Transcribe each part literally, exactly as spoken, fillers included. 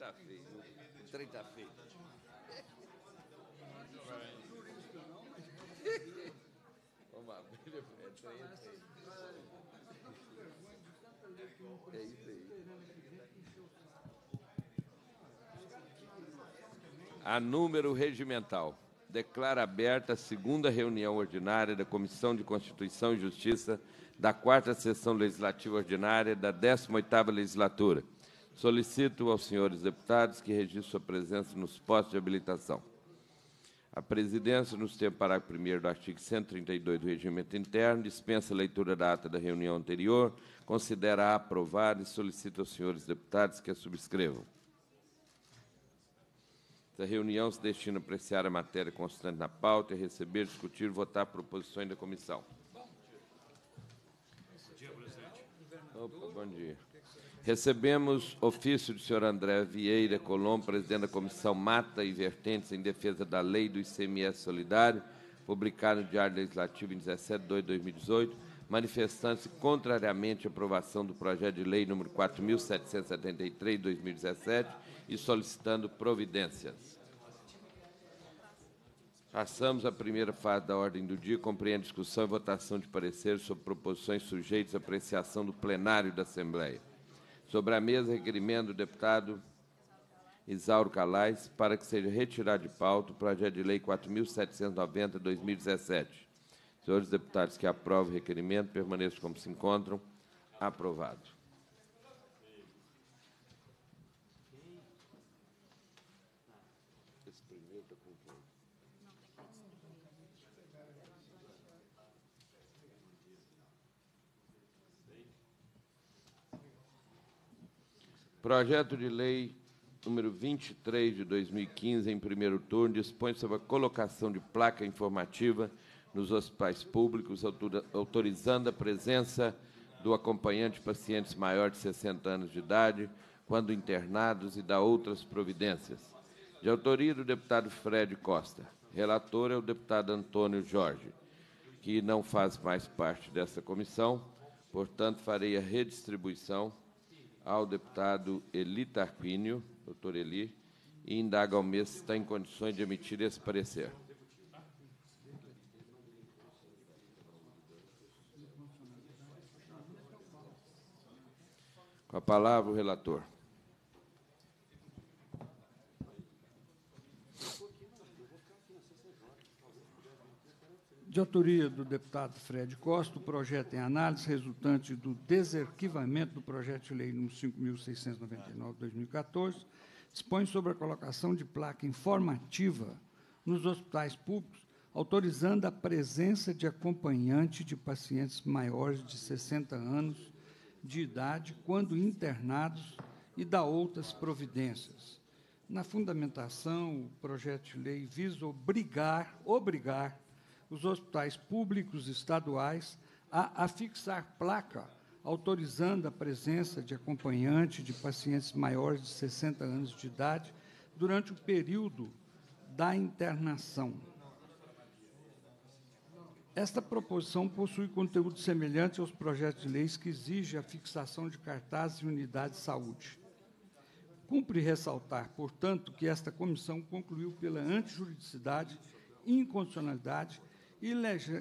está feio. O trem está feio. Vamos abrir, é trem. É isso aí. A número regimental. Declara aberta a segunda reunião ordinária da Comissão de Constituição e Justiça da quarta Sessão Legislativa Ordinária da décima oitava Legislatura. Solicito aos senhores deputados que registrem sua presença nos postos de habilitação. A presidência, nos termos do parágrafo primeiro do artigo cento e trinta e dois do Regimento Interno, dispensa a leitura da ata da reunião anterior, considera-a aprovada e solicita aos senhores deputados que a subscrevam. Esta reunião se destina a apreciar a matéria constante na pauta e receber, discutir e votar proposições da comissão. Bom dia, presidente. Opa, bom dia. Recebemos ofício do senhor André Vieira Colombo, presidente da Comissão Mata e Vertentes em Defesa da Lei do I C M S Solidário, publicado no Diário Legislativo em dezessete de fevereiro de dois mil e dezoito, manifestando-se contrariamente à aprovação do projeto de lei número quatro mil setecentos e setenta e três de dois mil e dezessete e solicitando providências. Passamos à primeira fase da ordem do dia, compreende discussão e votação de pareceres sobre proposições sujeitas à apreciação do plenário da Assembleia. Sobre a mesa, requerimento do deputado Isauro Calais para que seja retirado de pauta o projeto de lei quatro mil setecentos e noventa de dois mil e dezessete. Senhores deputados que aprovam o requerimento, permaneçam como se encontram. Aprovado. Projeto de Lei número vinte e três de dois mil e quinze, em primeiro turno, dispõe sobre a colocação de placa informativa nos hospitais públicos, autorizando a presença do acompanhante de pacientes maiores de sessenta anos de idade, quando internados, e dá outras providências. De autoria do deputado Fred Costa. Relator é o deputado Antônio Jorge, que não faz mais parte dessa comissão, portanto, farei a redistribuição ao deputado Hely Tarquínio, doutor Hely, e indaga ao mesmo se está em condições de emitir esse parecer. Com a palavra, o relator. De autoria do deputado Fred Costa, o projeto em análise resultante do desarquivamento do projeto de lei número cinco mil seiscentos e noventa e nove de dois mil e quatorze, dispõe sobre a colocação de placa informativa nos hospitais públicos, autorizando a presença de acompanhante de pacientes maiores de sessenta anos de idade, quando internados, e dá outras providências. Na fundamentação, o projeto de lei visa obrigar, obrigar, os hospitais públicos estaduais a afixar placa autorizando a presença de acompanhante de pacientes maiores de sessenta anos de idade durante o período da internação. Esta proposição possui conteúdo semelhante aos projetos de leis que exigem a fixação de cartazes em unidades de saúde. Cumpre ressaltar, portanto, que esta comissão concluiu pela antijuridicidade, inconstitucionalidade e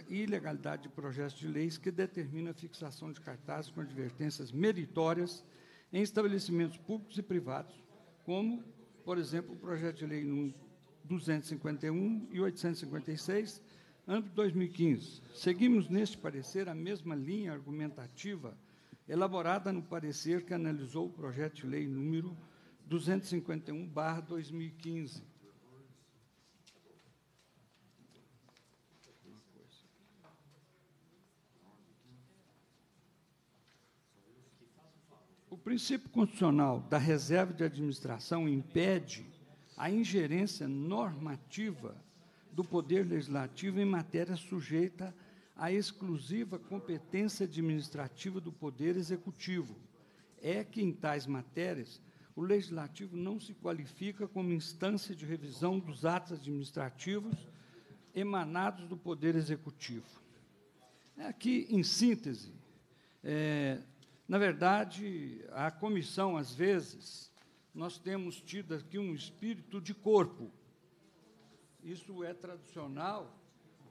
ilegalidade de projetos de leis que determina a fixação de cartazes com advertências meritórias em estabelecimentos públicos e privados, como, por exemplo, o projeto de lei nº duzentos e cinquenta e um e oitocentos e cinquenta e seis, âmbito dois mil e quinze. Seguimos neste parecer a mesma linha argumentativa elaborada no parecer que analisou o projeto de lei número duzentos e cinquenta e um barra dois mil e quinze. O princípio constitucional da reserva de administração impede a ingerência normativa do Poder Legislativo em matéria sujeita à exclusiva competência administrativa do Poder Executivo. É que, em tais matérias, o Legislativo não se qualifica como instância de revisão dos atos administrativos emanados do Poder Executivo. Aqui, em síntese, é, na verdade, a comissão, às vezes, nós temos tido aqui um espírito de corpo. Isso é tradicional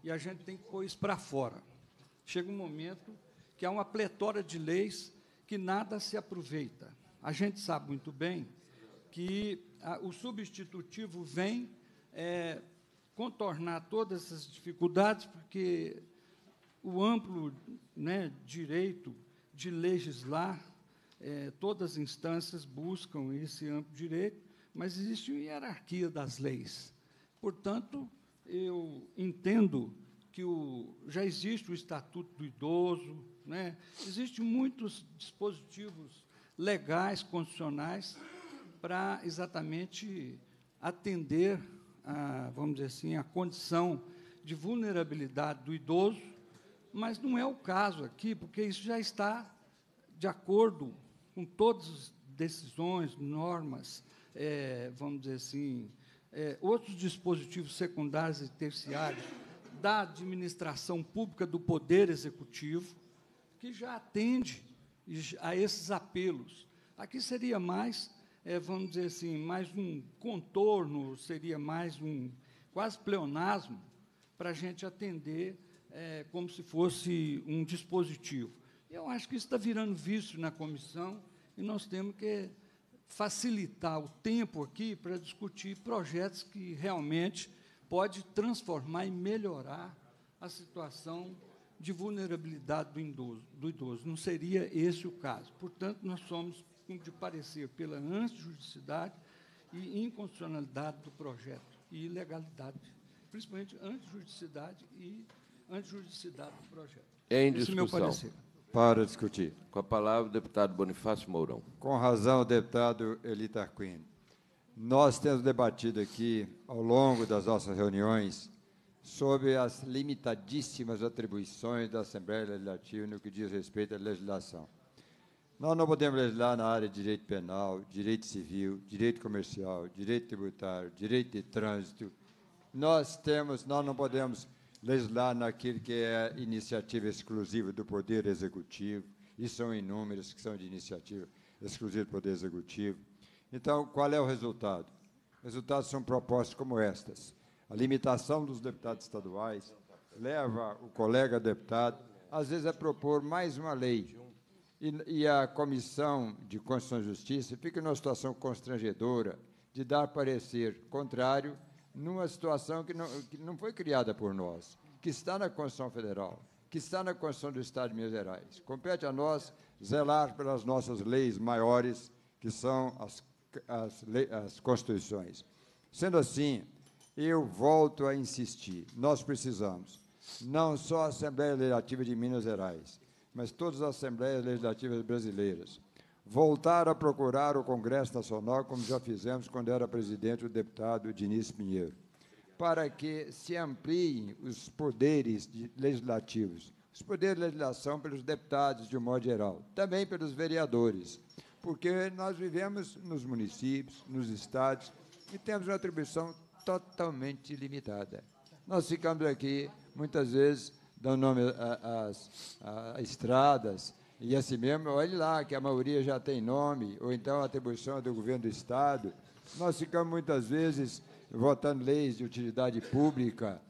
e a gente tem que pôr isso para fora. Chega um momento que há uma pletora de leis que nada se aproveita. A gente sabe muito bem que a, o substitutivo vem é, contornar todas essas dificuldades, porque o amplo, né, direito de legislar, é, todas as instâncias buscam esse amplo direito, mas existe uma hierarquia das leis. Portanto, eu entendo que o, já existe o Estatuto do Idoso, né? Existem muitos dispositivos legais, constitucionais, para exatamente atender a, vamos dizer assim, a condição de vulnerabilidade do idoso, mas não é o caso aqui, porque isso já está de acordo com todas as decisões, normas, é, vamos dizer assim, é, outros dispositivos secundários e terciários da administração pública do Poder Executivo, que já atende a esses apelos. Aqui seria mais, é, vamos dizer assim, mais um contorno, seria mais um quase pleonasmo para a gente atender é, como se fosse um dispositivo. Eu acho que isso está virando vício na comissão e nós temos que facilitar o tempo aqui para discutir projetos que realmente pode transformar e melhorar a situação de vulnerabilidade do idoso, do idoso. Não seria esse o caso. Portanto, nós somos de parecer pela antijuridicidade e inconstitucionalidade do projeto e ilegalidade, principalmente antijuridicidade e antijuridicidade do projeto. Em esse discussão, meu parecer. Para discutir. Com a palavra, o deputado Bonifácio Mourão. Com razão, deputado Hely Tarquínio. Nós temos debatido aqui, ao longo das nossas reuniões, sobre as limitadíssimas atribuições da Assembleia Legislativa no que diz respeito à legislação. Nós não podemos legislar na área de direito penal, direito civil, direito comercial, direito tributário, direito de trânsito. Nós temos, nós não podemos legislar naquilo que é iniciativa exclusiva do Poder Executivo, e são inúmeros que são de iniciativa exclusiva do Poder Executivo. Então, qual é o resultado? Os resultados são propostas como estas. A limitação dos deputados estaduais leva o colega deputado, às vezes, a propor mais uma lei. E, e a Comissão de Constituição e Justiça fica numa situação constrangedora de dar parecer contrário numa situação que não, que não foi criada por nós, que está na Constituição Federal, que está na Constituição do Estado de Minas Gerais. Compete a nós zelar pelas nossas leis maiores, que são as, as, as Constituições. Sendo assim, eu volto a insistir, nós precisamos, não só a Assembleia Legislativa de Minas Gerais, mas todas as Assembleias Legislativas brasileiras, voltar a procurar o Congresso Nacional, como já fizemos quando era presidente o deputado Diniz Pinheiro, para que se ampliem os poderes legislativos, os poderes de legislação pelos deputados, de um modo geral, também pelos vereadores, porque nós vivemos nos municípios, nos estados, e temos uma atribuição totalmente limitada. Nós ficamos aqui, muitas vezes, dando nome às, às estradas, e assim mesmo, olha lá, que a maioria já tem nome, ou então a atribuição é do governo do Estado. Nós ficamos, muitas vezes, votando leis de utilidade pública,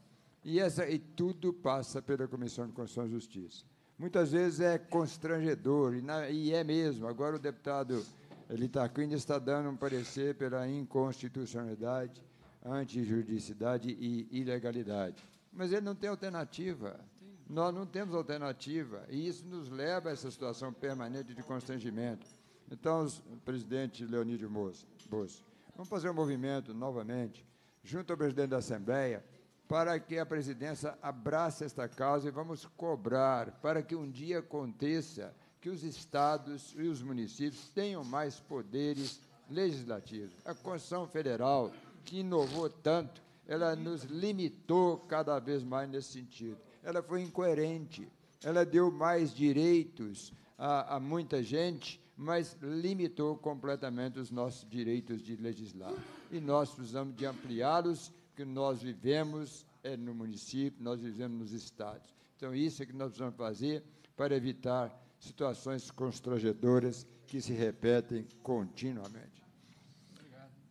e, essa, e tudo passa pela Comissão de Constituição e Justiça. Muitas vezes é constrangedor, e, na, e é mesmo. Agora o deputado Hely Tarquínio está dando um parecer pela inconstitucionalidade, antijuridicidade e ilegalidade. Mas ele não tem alternativa. Sim. Nós não temos alternativa. E isso nos leva a essa situação permanente de constrangimento. Então, o presidente Leonídio Bouças, vamos fazer um movimento novamente, junto ao presidente da Assembleia, para que a presidência abrace esta causa e vamos cobrar para que um dia aconteça que os estados e os municípios tenham mais poderes legislativos. A Constituição Federal, que inovou tanto, ela nos limitou cada vez mais nesse sentido. Ela foi incoerente, ela deu mais direitos a, a muita gente, mas limitou completamente os nossos direitos de legislar. E nós precisamos de ampliá-los, porque nós vivemos é, no município, nós vivemos nos estados. Então, isso é que nós precisamos fazer para evitar situações constrangedoras que se repetem continuamente.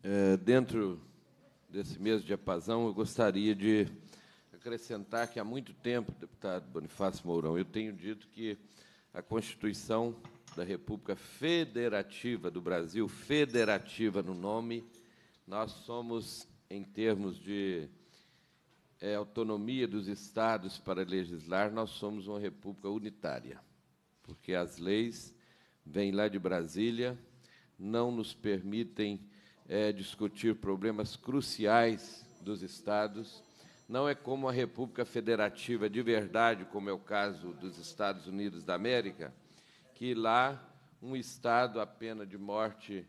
É, dentro desse mês de apazão, eu gostaria de acrescentar que há muito tempo, deputado Bonifácio Mourão, eu tenho dito que a Constituição da República Federativa do Brasil, federativa no nome, nós somos, em termos de é, autonomia dos estados para legislar, nós somos uma república unitária, porque as leis vêm lá de Brasília, não nos permitem é, discutir problemas cruciais dos estados. Não é como a República Federativa de verdade, como é o caso dos Estados Unidos da América, que lá um Estado, a pena de morte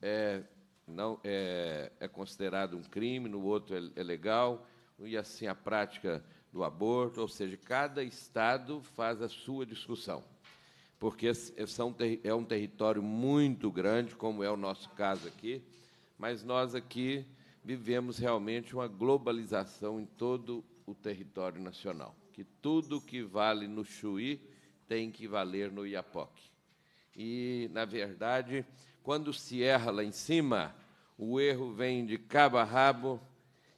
é, não, é, é considerado um crime, no outro é, é legal, e assim a prática do aborto, ou seja, cada Estado faz a sua discussão, porque são, é um território muito grande, como é o nosso caso aqui, mas nós aqui vivemos realmente uma globalização em todo o território nacional, que tudo que vale no Chuí tem que valer no Iapoque. E, na verdade, quando se erra lá em cima, o erro vem de cabo a rabo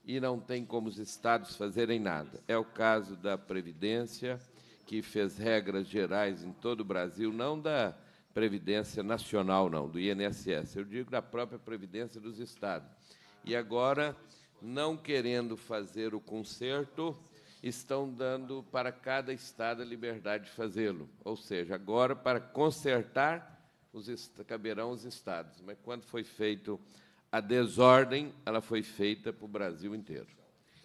e não tem como os estados fazerem nada. É o caso da Previdência, que fez regras gerais em todo o Brasil, não da Previdência Nacional, não, do I N S S, eu digo da própria Previdência dos Estados. E agora, não querendo fazer o conserto, estão dando para cada Estado a liberdade de fazê-lo. Ou seja, agora, para consertar, os caberão os Estados. Mas, quando foi feita a desordem, ela foi feita para o Brasil inteiro.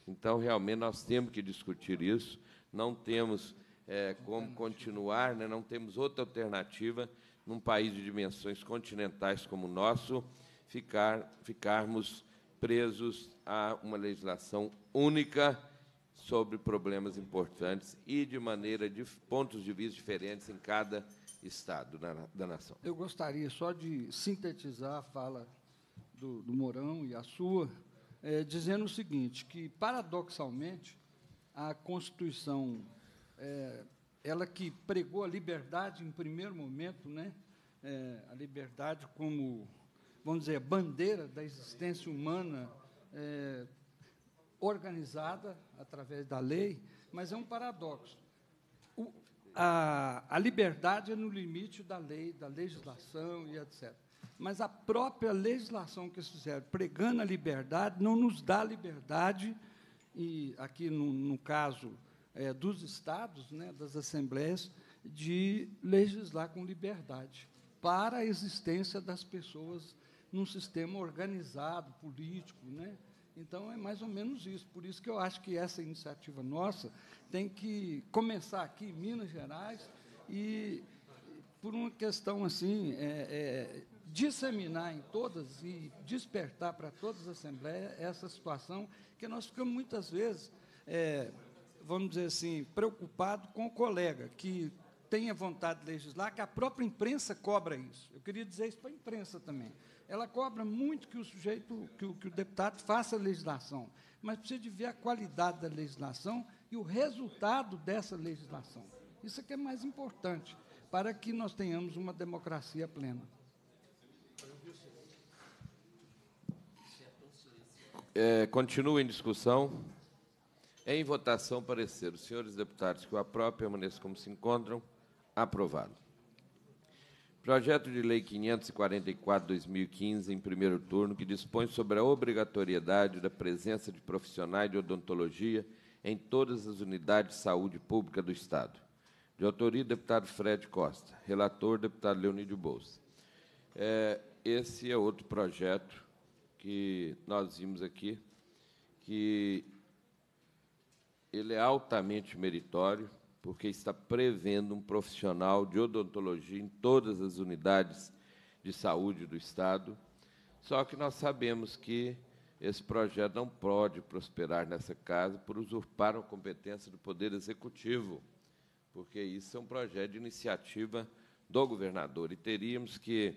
Então, realmente, nós temos que discutir isso. Não temos é, como continuar, né? Não temos outra alternativa, num país de dimensões continentais como o nosso, ficar, ficarmos presos a uma legislação única sobre problemas importantes e de maneira de pontos de vista diferentes em cada Estado da, da nação. Eu gostaria só de sintetizar a fala do, do Mourão e a sua, é, dizendo o seguinte, que, paradoxalmente, a Constituição, é, ela que pregou a liberdade em primeiro momento, né, é, a liberdade como, vamos dizer, a bandeira da existência humana é, organizada através da lei, mas é um paradoxo. O, a, a liberdade é no limite da lei, da legislação e etcétera. Mas a própria legislação que eles fizeram, pregando a liberdade, não nos dá liberdade, e aqui no, no caso é, dos estados, né, das assembleias, de legislar com liberdade para a existência das pessoas num sistema organizado, político, né? Então, é mais ou menos isso. Por isso que eu acho que essa iniciativa nossa tem que começar aqui em Minas Gerais e, por uma questão assim, é, é, disseminar em todas e despertar para todas as assembleias essa situação, que nós ficamos muitas vezes, é, vamos dizer assim, preocupados com o colega que tenha vontade de legislar, que a própria imprensa cobra isso. Eu queria dizer isso para a imprensa também. Ela cobra muito que o sujeito, que o, que o deputado faça a legislação, mas precisa de ver a qualidade da legislação e o resultado dessa legislação. Isso é que é mais importante, para que nós tenhamos uma democracia plena. É, continua em discussão. Em votação, parecer, os senhores deputados que o aprovam permaneçam como se encontram. Aprovado. Projeto de Lei quinhentos e quarenta e quatro barra dois mil e quinze, em primeiro turno, que dispõe sobre a obrigatoriedade da presença de profissionais de odontologia em todas as unidades de saúde pública do Estado. De autoria, deputado Fred Costa. Relator, deputado Leonídio Bouças. É, esse é outro projeto que nós vimos aqui, que ele é altamente meritório, porque está prevendo um profissional de odontologia em todas as unidades de saúde do Estado. Só que nós sabemos que esse projeto não pode prosperar nessa casa por usurpar a competência do Poder Executivo, porque isso é um projeto de iniciativa do governador. E teríamos que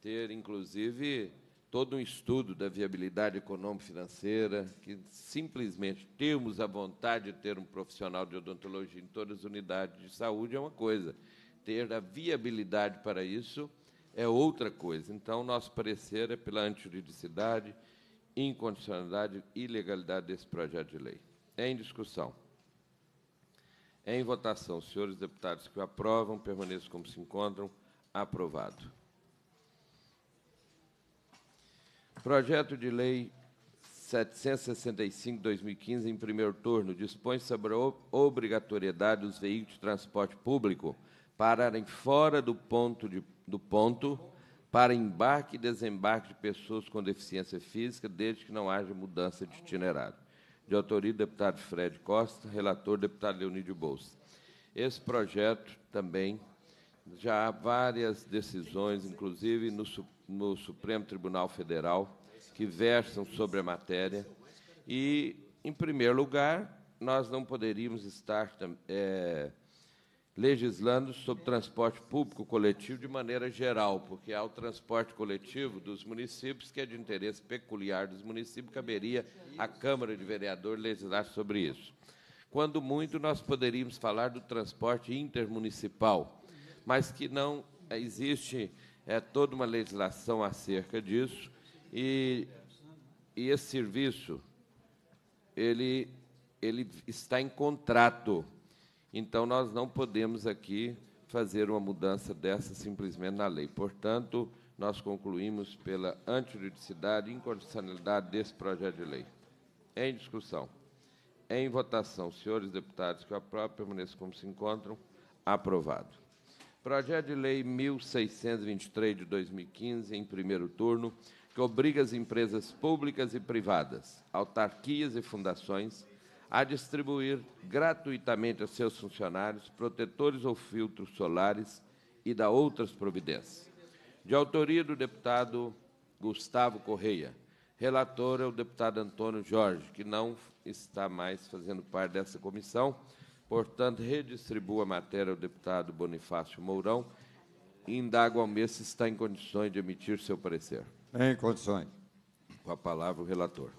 ter, inclusive, todo um estudo da viabilidade econômico-financeira, que simplesmente termos a vontade de ter um profissional de odontologia em todas as unidades de saúde é uma coisa. Ter a viabilidade para isso é outra coisa. Então, nosso parecer é pela antijuridicidade, incondicionalidade e ilegalidade desse projeto de lei. É em discussão. Em votação, os senhores deputados que o aprovam, permaneçam como se encontram. Aprovado. Projeto de Lei setecentos e sessenta e cinco barra dois mil e quinze, em primeiro turno, dispõe sobre a obrigatoriedade dos veículos de transporte público pararem fora do ponto, de, do ponto para embarque e desembarque de pessoas com deficiência física, desde que não haja mudança de itinerário. De autoria do deputado Fred Costa, relator deputado Leonídio Bouças. Esse projeto também já há várias decisões, inclusive no, no Supremo Tribunal Federal, que versam sobre a matéria. E, em primeiro lugar, nós não poderíamos estar é, legislando sobre transporte público coletivo de maneira geral, porque há o transporte coletivo dos municípios, que é de interesse peculiar dos municípios, caberia à Câmara de Vereadores legislar sobre isso. Quando muito, nós poderíamos falar do transporte intermunicipal, mas que não existe é, toda uma legislação acerca disso. E, e esse serviço, ele, ele está em contrato. Então, nós não podemos aqui fazer uma mudança dessa simplesmente na lei. Portanto, nós concluímos pela antijuridicidade e incondicionalidade desse projeto de lei. Em discussão. Em votação, senhores deputados que aprovam, permaneçam como se encontram. Aprovado. Projeto de Lei mil seiscentos e vinte e três, de dois mil e quinze, em primeiro turno, que obriga as empresas públicas e privadas, autarquias e fundações, a distribuir gratuitamente a seus funcionários protetores ou filtros solares e da outras providências. De autoria do deputado Gustavo Correia, relator é o deputado Antônio Jorge, que não está mais fazendo parte dessa comissão, portanto, redistribua a matéria ao deputado Bonifácio Mourão e indago ao mesmo se está em condições de emitir seu parecer. Em condições. Com a palavra o relator.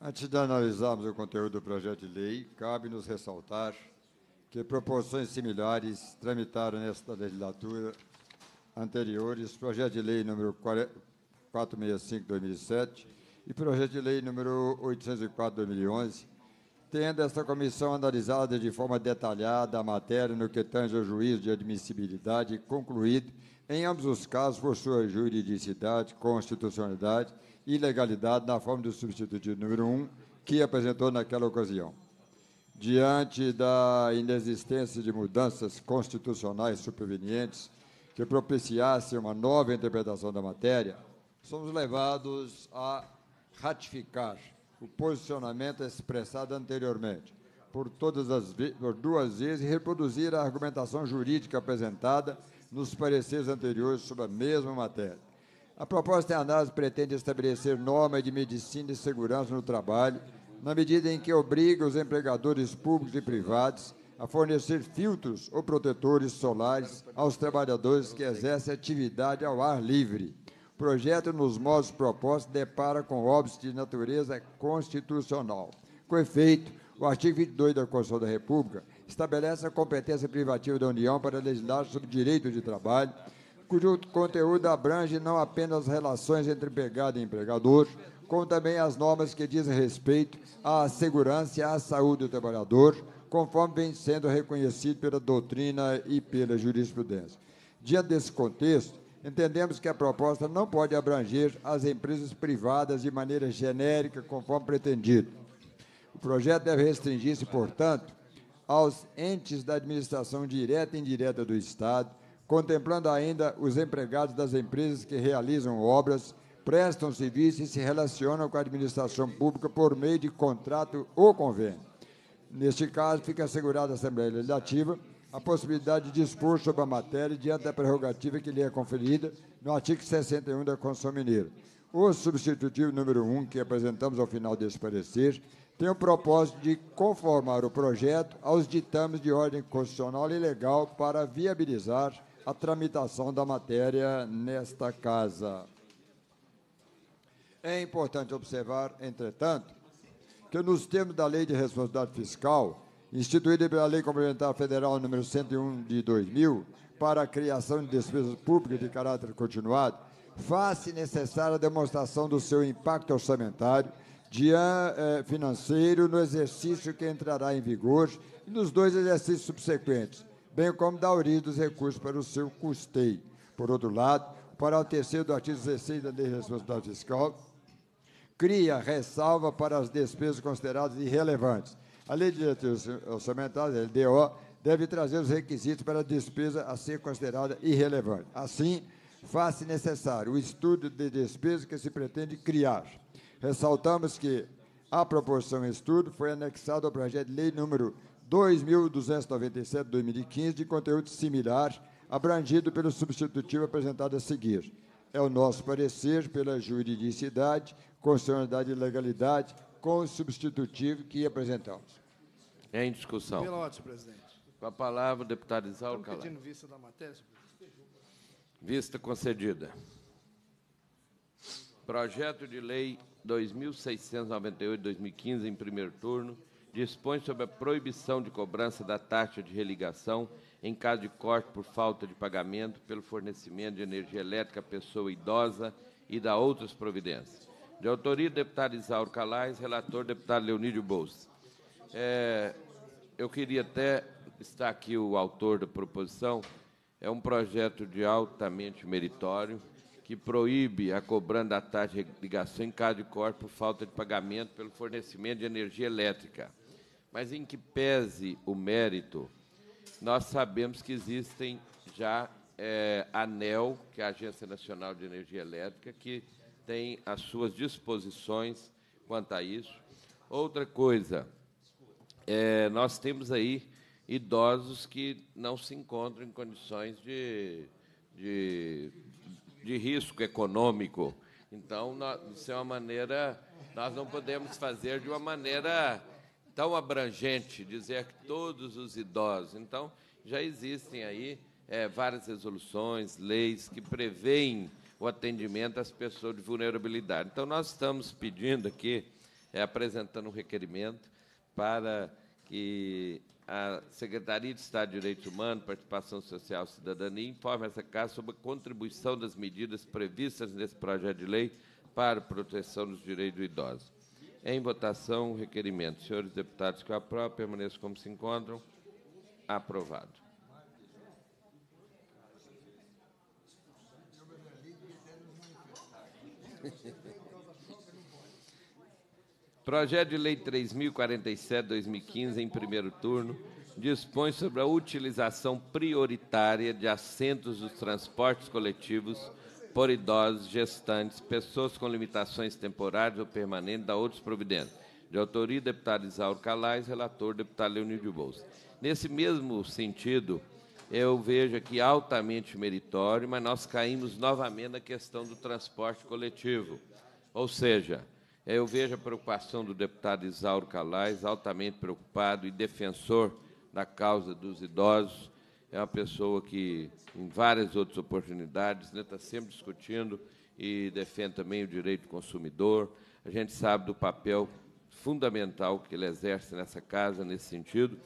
Antes de analisarmos o conteúdo do projeto de lei, cabe-nos ressaltar que proporções similares tramitaram nesta legislatura anteriores, projeto de lei número quatrocentos e sessenta e cinco barra dois mil e sete e projeto de lei número oitocentos e quatro barra dois mil e onze, tendo esta comissão analisado de forma detalhada a matéria no que tange ao juízo de admissibilidade, concluído, em ambos os casos, por sua juridicidade, constitucionalidade e legalidade, na forma do substitutivo número um, que apresentou naquela ocasião. Diante da inexistência de mudanças constitucionais supervenientes que propiciassem uma nova interpretação da matéria, somos levados a ratificar o posicionamento expressado anteriormente, por, todas as por duas vezes, e reproduzir a argumentação jurídica apresentada nos pareceres anteriores sobre a mesma matéria. A proposta em análise pretende estabelecer normas de medicina e segurança no trabalho, na medida em que obriga os empregadores públicos e privados a fornecer filtros ou protetores solares aos trabalhadores que exercem atividade ao ar livre. O projeto, nos modos propostos, depara com óbices de natureza constitucional. Com efeito, o artigo vinte e dois da Constituição da República estabelece a competência privativa da União para legislar sobre direito de trabalho, cujo conteúdo abrange não apenas as relações entre empregado e empregador, como também as normas que dizem respeito à segurança e à saúde do trabalhador, conforme vem sendo reconhecido pela doutrina e pela jurisprudência. Diante desse contexto, entendemos que a proposta não pode abranger as empresas privadas de maneira genérica, conforme pretendido. O projeto deve restringir-se, portanto, aos entes da administração direta e indireta do Estado, contemplando ainda os empregados das empresas que realizam obras, prestam serviços e se relacionam com a administração pública por meio de contrato ou convênio. Neste caso, fica assegurada a Assembleia Legislativa a possibilidade de dispor sobre a matéria diante da prerrogativa que lhe é conferida no artigo sessenta e um da Constituição Mineira. O substitutivo número um, que apresentamos ao final desse parecer, tem o propósito de conformar o projeto aos ditames de ordem constitucional e legal para viabilizar a tramitação da matéria nesta Casa. É importante observar, entretanto, que nos termos da Lei de Responsabilidade Fiscal, instituída pela Lei Complementar Federal número cento e um de dois mil, para a criação de despesas públicas de caráter continuado, faz-se necessária a demonstração do seu impacto orçamentário de, eh, financeiro no exercício que entrará em vigor e nos dois exercícios subsequentes, bem como da origem dos recursos para o seu custeio. Por outro lado, para o terceiro do artigo dezesseis da Lei de Responsabilidade Fiscal, cria ressalva para as despesas consideradas irrelevantes. A Lei de Diretrizes Orçamentárias, L D O, deve trazer os requisitos para a despesa a ser considerada irrelevante. Assim, faz-se necessário o estudo de despesa que se pretende criar. Ressaltamos que a proporção em estudo foi anexada ao projeto de lei número dois mil duzentos e noventa e sete de dois mil e quinze, de conteúdo similar, abrangido pelo substitutivo apresentado a seguir. É o nosso parecer pela juridicidade, constitucionalidade e legalidade, com o substitutivo que apresentamos. Em discussão. Pela ordem, presidente. Com a palavra, o deputado Isauro Calais. Pedindo vista da matéria, vista concedida. Projeto de Lei dois mil seiscentos e noventa e oito de dois mil e quinze, em primeiro turno, dispõe sobre a proibição de cobrança da taxa de religação em caso de corte por falta de pagamento pelo fornecimento de energia elétrica à pessoa idosa e da outras providências. De autoria do deputado Isauro Calais, relator deputado Leonídio Bouças. É, eu queria até... Está aqui o autor da proposição. É um projeto de altamente meritório que proíbe a cobrança da taxa de ligação em caso de corte por falta de pagamento pelo fornecimento de energia elétrica. Mas, em que pese o mérito, nós sabemos que existem já é, a ANEEL, que é a Agência Nacional de Energia Elétrica, que tem as suas disposições quanto a isso. Outra coisa, é, nós temos aí idosos que não se encontram em condições de, de, de risco econômico. Então, nós, isso é uma maneira, nós não podemos fazer de uma maneira tão abrangente, dizer que todos os idosos. Então, já existem aí é, várias resoluções, leis que preveem o atendimento às pessoas de vulnerabilidade. Então, nós estamos pedindo aqui, é, apresentando um requerimento para que a Secretaria de Estado de Direitos Humanos, Participação Social e Cidadania informa essa casa sobre a contribuição das medidas previstas nesse projeto de lei para a proteção dos direitos do idoso. Em votação, o requerimento. Senhores deputados que eu aprovo, permaneçam como se encontram. Aprovado. Projeto de Lei três mil e quarenta e sete de dois mil e quinze, em primeiro turno, dispõe sobre a utilização prioritária de assentos dos transportes coletivos por idosos, gestantes, pessoas com limitações temporárias ou permanentes da outras providências. De autoria, deputado Isauro Calais, relator, deputado Leonídio Bouças. Nesse mesmo sentido, eu vejo aqui altamente meritório, mas nós caímos novamente na questão do transporte coletivo, ou seja, eu vejo a preocupação do deputado Isauro Calais, altamente preocupado e defensor da causa dos idosos. É uma pessoa que, em várias outras oportunidades, né, está sempre discutindo e defende também o direito do consumidor. A gente sabe do papel fundamental que ele exerce nessa casa, nesse sentido,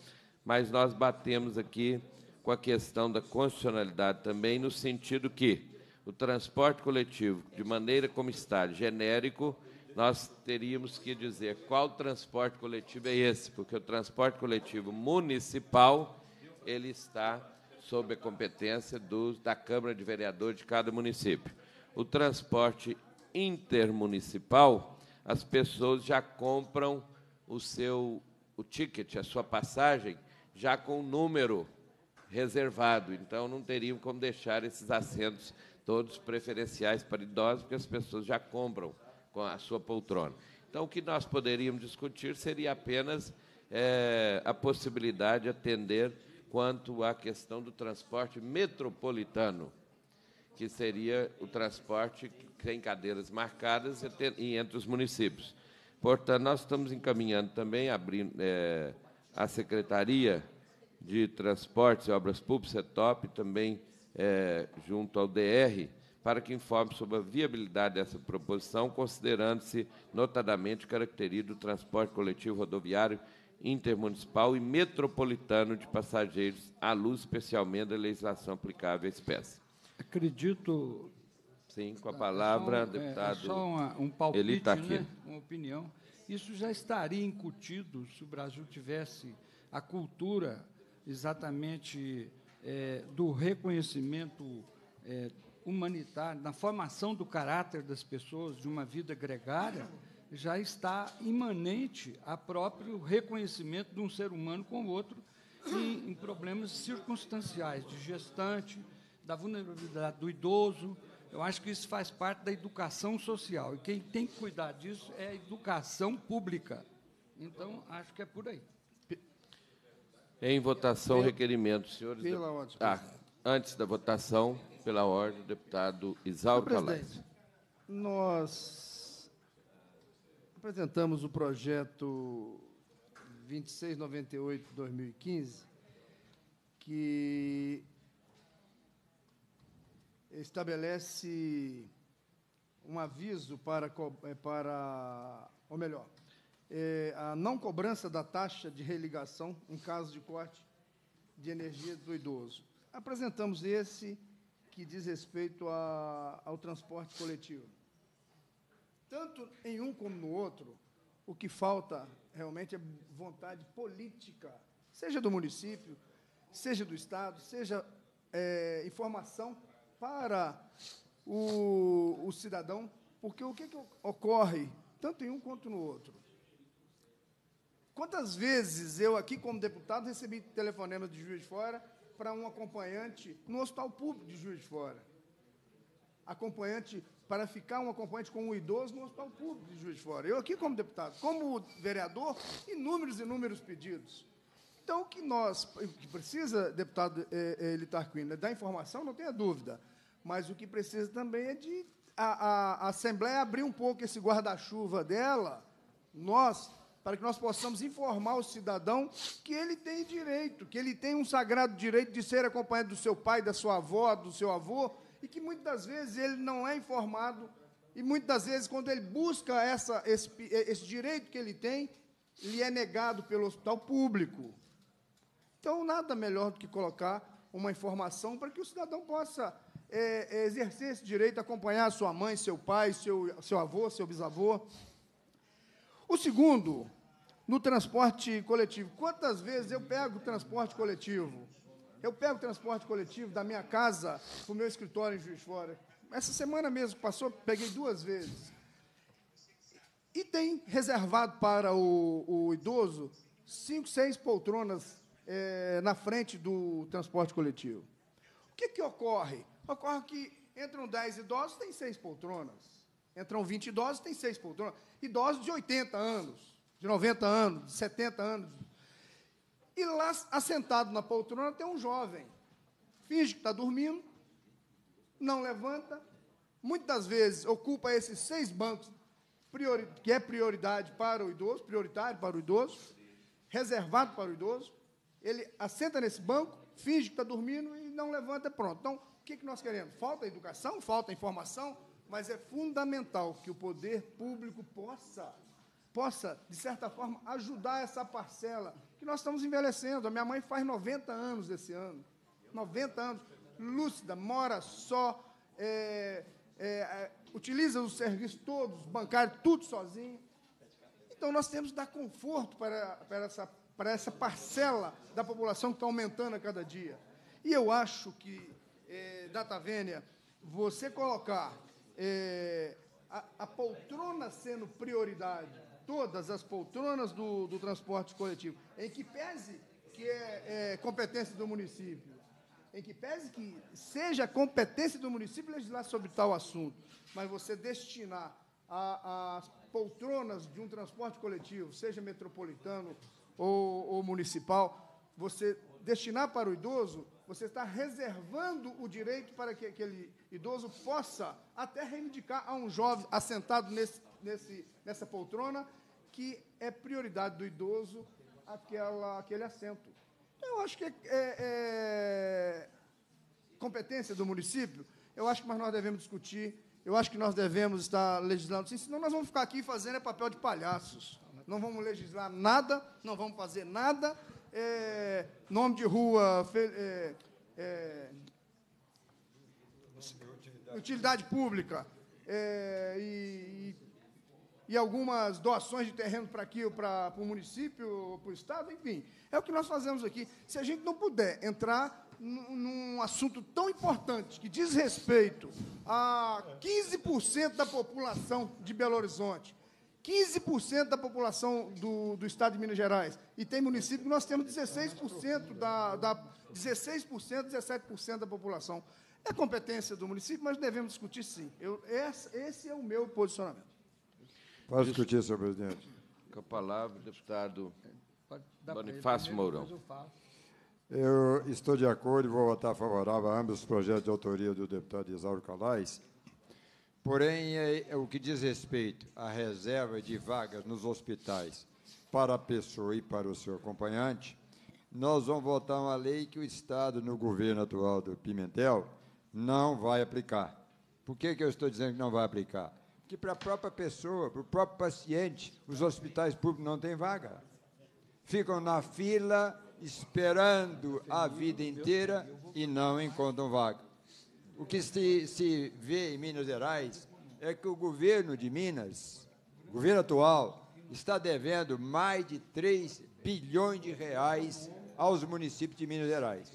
mas nós batemos aqui com a questão da constitucionalidade também, no sentido que o transporte coletivo, de maneira como está, genérico, nós teríamos que dizer qual transporte coletivo é esse, porque o transporte coletivo municipal ele está sob a competência do, da Câmara de Vereadores de cada município. O transporte intermunicipal, as pessoas já compram o seu o ticket, a sua passagem, já com o número reservado. Então, não teriam como deixar esses assentos todos preferenciais para idosos, porque as pessoas já compram com a sua poltrona. Então, o que nós poderíamos discutir seria apenas é, a possibilidade de atender quanto à questão do transporte metropolitano, que seria o transporte que tem cadeiras marcadas e entre os municípios. Portanto, nós estamos encaminhando também, abrindo é, a Secretaria de Transportes e Obras Públicas, CETOP, também é, junto ao D R, para que informe sobre a viabilidade dessa proposição, considerando-se notadamente o característico do transporte coletivo rodoviário intermunicipal e metropolitano de passageiros, à luz especialmente da legislação aplicável à espécie. Acredito... Sim, com a palavra, é só, deputado... É só uma, um palpite, Hely Tarquínio, né? Uma opinião. Isso já estaria incutido se o Brasil tivesse a cultura exatamente é, do reconhecimento é, humanitário, na formação do caráter das pessoas, de uma vida gregária, já está imanente a próprio reconhecimento de um ser humano com o outro em, em problemas circunstanciais, de gestante, da vulnerabilidade do idoso. Eu acho que isso faz parte da educação social, e quem tem que cuidar disso é a educação pública. Então, acho que é por aí. Em votação, pela, requerimento, senhores... Pela ordem. Ah, antes da votação, pela ordem, o deputado Isauro Calais. Nós apresentamos o projeto vinte e seis noventa e oito barra dois mil e quinze, que... estabelece um aviso para, para ou melhor, é, a não cobrança da taxa de religação em caso de corte de energia do idoso. Apresentamos esse que diz respeito a, ao transporte coletivo. Tanto em um como no outro, o que falta realmente é vontade política, seja do município, seja do Estado, seja é, informação para o, o cidadão, porque o que, que ocorre, tanto em um quanto no outro? Quantas vezes eu, aqui, como deputado, recebi telefonemas de Juiz de Fora para um acompanhante no hospital público de Juiz de Fora? Acompanhante, para ficar um acompanhante com um idoso no hospital público de Juiz de Fora. Eu, aqui, como deputado, como vereador, inúmeros, inúmeros pedidos. Então, o que nós, o que precisa, deputado Hely Tarquínio, é da informação, não tenha dúvida, mas o que precisa também é de a, a, a Assembleia abrir um pouco esse guarda-chuva dela, nós, para que nós possamos informar o cidadão que ele tem direito, que ele tem um sagrado direito de ser acompanhado do seu pai, da sua avó, do seu avô, e que muitas das vezes ele não é informado, e muitas das vezes, quando ele busca essa, esse, esse direito que ele tem, lhe é negado pelo hospital público. Então, nada melhor do que colocar uma informação para que o cidadão possa é, exercer esse direito, acompanhar sua mãe, seu pai, seu, seu avô, seu bisavô. O segundo, no transporte coletivo. Quantas vezes eu pego o transporte coletivo? Eu pego o transporte coletivo da minha casa para o meu escritório em Juiz de Fora. Essa semana mesmo que passou, peguei duas vezes. E tem reservado para o, o idoso cinco, seis poltronas É, na frente do transporte coletivo. O que, que ocorre? Ocorre que entram dez idosos, tem seis poltronas. Entram vinte idosos, tem seis poltronas. Idosos de oitenta anos, de noventa anos, de setenta anos. E lá, assentado na poltrona, tem um jovem. Finge que está dormindo, não levanta, muitas vezes ocupa esses seis bancos, priori- que é prioridade para o idoso, prioritário para o idoso, reservado para o idoso. Ele assenta nesse banco, finge que está dormindo e não levanta, pronto. Então, o que, que nós queremos? Falta educação, falta informação, mas é fundamental que o poder público possa, possa, de certa forma, ajudar essa parcela, que nós estamos envelhecendo. A minha mãe faz noventa anos esse ano, noventa anos, lúcida, mora só, é, é, utiliza os serviços todos, bancário, tudo sozinho. Então, nós temos que dar conforto para, para essa parcela, para essa parcela da população que está aumentando a cada dia. E eu acho que, é, data vênia, você colocar é, a, a poltrona sendo prioridade, todas as poltronas do, do transporte coletivo, em que pese que é, é competência do município, em que pese que seja competência do município legislar sobre tal assunto, mas você destinar as poltronas de um transporte coletivo, seja metropolitano, Ou, ou municipal, você destinar para o idoso, você está reservando o direito para que aquele idoso possa até reivindicar a um jovem assentado nesse, nesse, nessa poltrona, que é prioridade do idoso aquela, aquele assento. Eu acho que é, é competência do município, eu acho que nós devemos discutir, eu acho que nós devemos estar legislando, senão nós vamos ficar aqui fazendo papel de palhaços. não vamos legislar nada, não vamos fazer nada. É, nome de rua, fe, é, é, utilidade pública é, e, e algumas doações de terreno para aqui, para o município, para o Estado, enfim. É o que nós fazemos aqui. Se a gente não puder entrar num assunto tão importante que diz respeito a quinze por cento da população de Belo Horizonte, quinze por cento da população do, do Estado de Minas Gerais. E tem município que nós temos dezesseis por cento da, da dezesseis por cento, dezessete por cento da população. É competência do município, mas devemos discutir sim. Eu, esse, esse é o meu posicionamento. Pode discutir, senhor presidente. Com a palavra, deputado Bonifácio Mourão. Eu estou de acordo e vou votar favorável a ambos os projetos de autoria do deputado Isauro Calais. Porém, é o que diz respeito à reserva de vagas nos hospitais para a pessoa e para o seu acompanhante, nós vamos votar uma lei que o Estado, no governo atual do Pimentel, não vai aplicar. Por que que eu estou dizendo que não vai aplicar? Porque para a própria pessoa, para o próprio paciente, os hospitais públicos não têm vaga. Ficam na fila, esperando a vida inteira e não encontram vaga. O que se, se vê em Minas Gerais é que o governo de Minas, o governo atual, está devendo mais de três bilhões de reais aos municípios de Minas Gerais.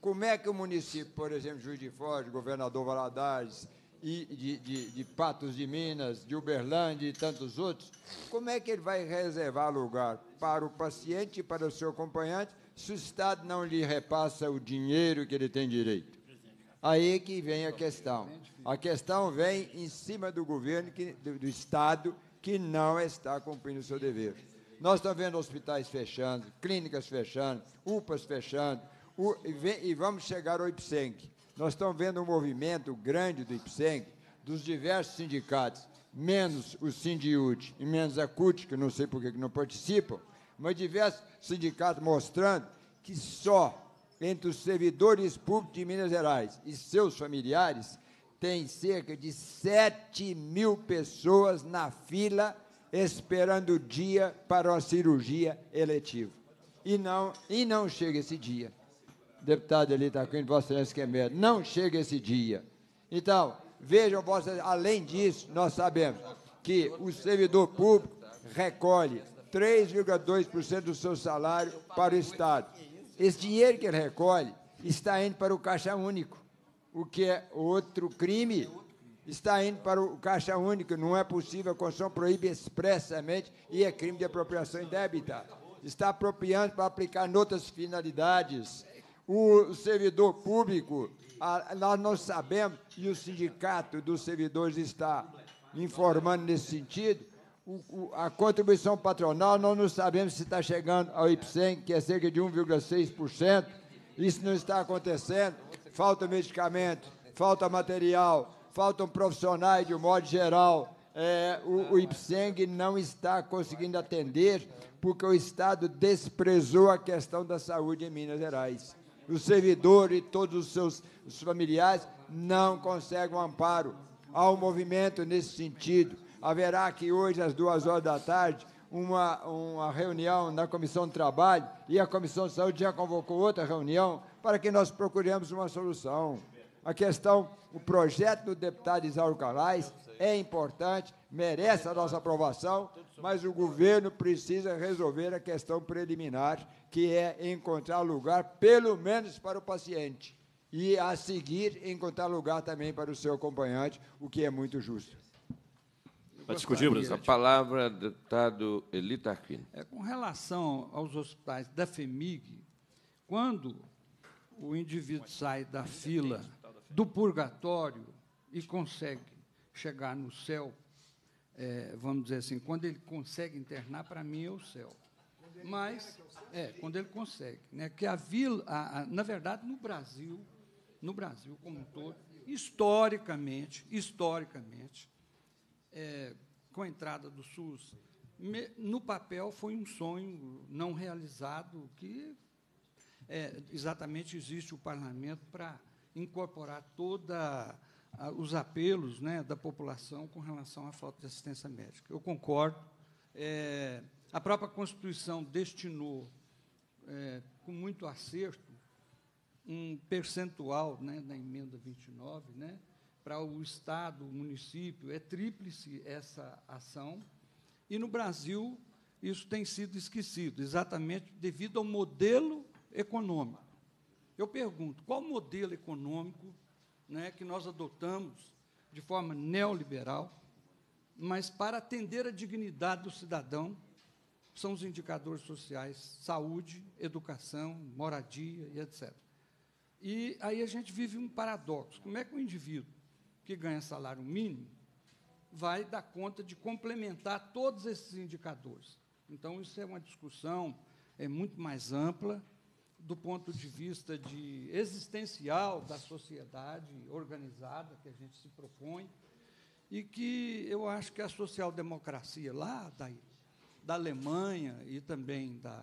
Como é que o município, por exemplo, Juiz de Fora, Governador Valadares, e de, de, de Patos de Minas, de Uberlândia e tantos outros, como é que ele vai reservar lugar para o paciente e para o seu acompanhante se o Estado não lhe repassa o dinheiro que ele tem direito? Aí que vem a questão. A questão vem em cima do governo, que, do, do Estado, que não está cumprindo o seu dever. Nós estamos vendo hospitais fechando, clínicas fechando, U P As fechando, o, e, vem, e vamos chegar ao I P S E M G. Nós estamos vendo um movimento grande do I P S E M G, dos diversos sindicatos, menos o Sindiúd e menos a CUT, que não sei por que não participam, mas diversos sindicatos mostrando que só entre os servidores públicos de Minas Gerais e seus familiares, tem cerca de sete mil pessoas na fila esperando o dia para uma cirurgia eletiva. E não, e não chega esse dia. Deputado Hely Tarquínio, Vossa Excelência, que é médico, não chega esse dia. Então, vejam, Vossa Excelência, além disso, nós sabemos que o servidor público recolhe três vírgula dois por cento do seu salário para o Estado. Esse dinheiro que ele recolhe está indo para o Caixa Único, o que é outro crime, está indo para o Caixa Único, não é possível, a Constituição proíbe expressamente e é crime de apropriação indébita. Está apropriando para aplicar em outras finalidades. O servidor público, a, nós não sabemos, e o sindicato dos servidores está informando nesse sentido, O, o, a contribuição patronal, nós não sabemos se está chegando ao I P S E M G, que é cerca de um vírgula seis por cento. Isso não está acontecendo. Falta medicamento, falta material, faltam profissionais de um modo geral. É, o, o I P S E M G não está conseguindo atender porque o Estado desprezou a questão da saúde em Minas Gerais. O servidor e todos os seus os familiares não conseguem um amparo. Há um movimento nesse sentido. Haverá aqui hoje, às duas horas da tarde, uma, uma reunião na Comissão de Trabalho e a Comissão de Saúde já convocou outra reunião para que nós procuremos uma solução. A questão, o projeto do deputado Isauro Calais é importante, merece a nossa aprovação, mas o governo precisa resolver a questão preliminar, que é encontrar lugar, pelo menos para o paciente, e, a seguir, encontrar lugar também para o seu acompanhante, o que é muito justo. Para discutirmos, a palavra, deputado Hely Tarquínio. É, com relação aos hospitais da FHEMIG, quando o indivíduo sai da fila do purgatório e consegue chegar no céu, é, vamos dizer assim, quando ele consegue internar, para mim é o céu. Mas, é, quando ele consegue. Né, que a vila, a, a, na verdade, no Brasil, no Brasil como um todo, historicamente, historicamente, É, com a entrada do SUS, me, no papel foi um sonho não realizado, que é, exatamente existe o parlamento para incorporar todos os apelos, né, da população com relação à falta de assistência médica. Eu concordo, É, a própria Constituição destinou, é, com muito acerto, um percentual, né, na emenda vinte e nove, né, para o Estado, o município, é tríplice essa ação, e no Brasil isso tem sido esquecido, exatamente devido ao modelo econômico. Eu pergunto, qual modelo econômico, né, que nós adotamos de forma neoliberal, mas para atender a dignidade do cidadão, são os indicadores sociais, saúde, educação, moradia, e etcétera. E aí a gente vive um paradoxo. Como é que o indivíduo que ganha salário mínimo vai dar conta de complementar todos esses indicadores? Então, isso é uma discussão é, muito mais ampla do ponto de vista de existencial da sociedade organizada que a gente se propõe e que eu acho que a social-democracia lá da, da Alemanha e também da,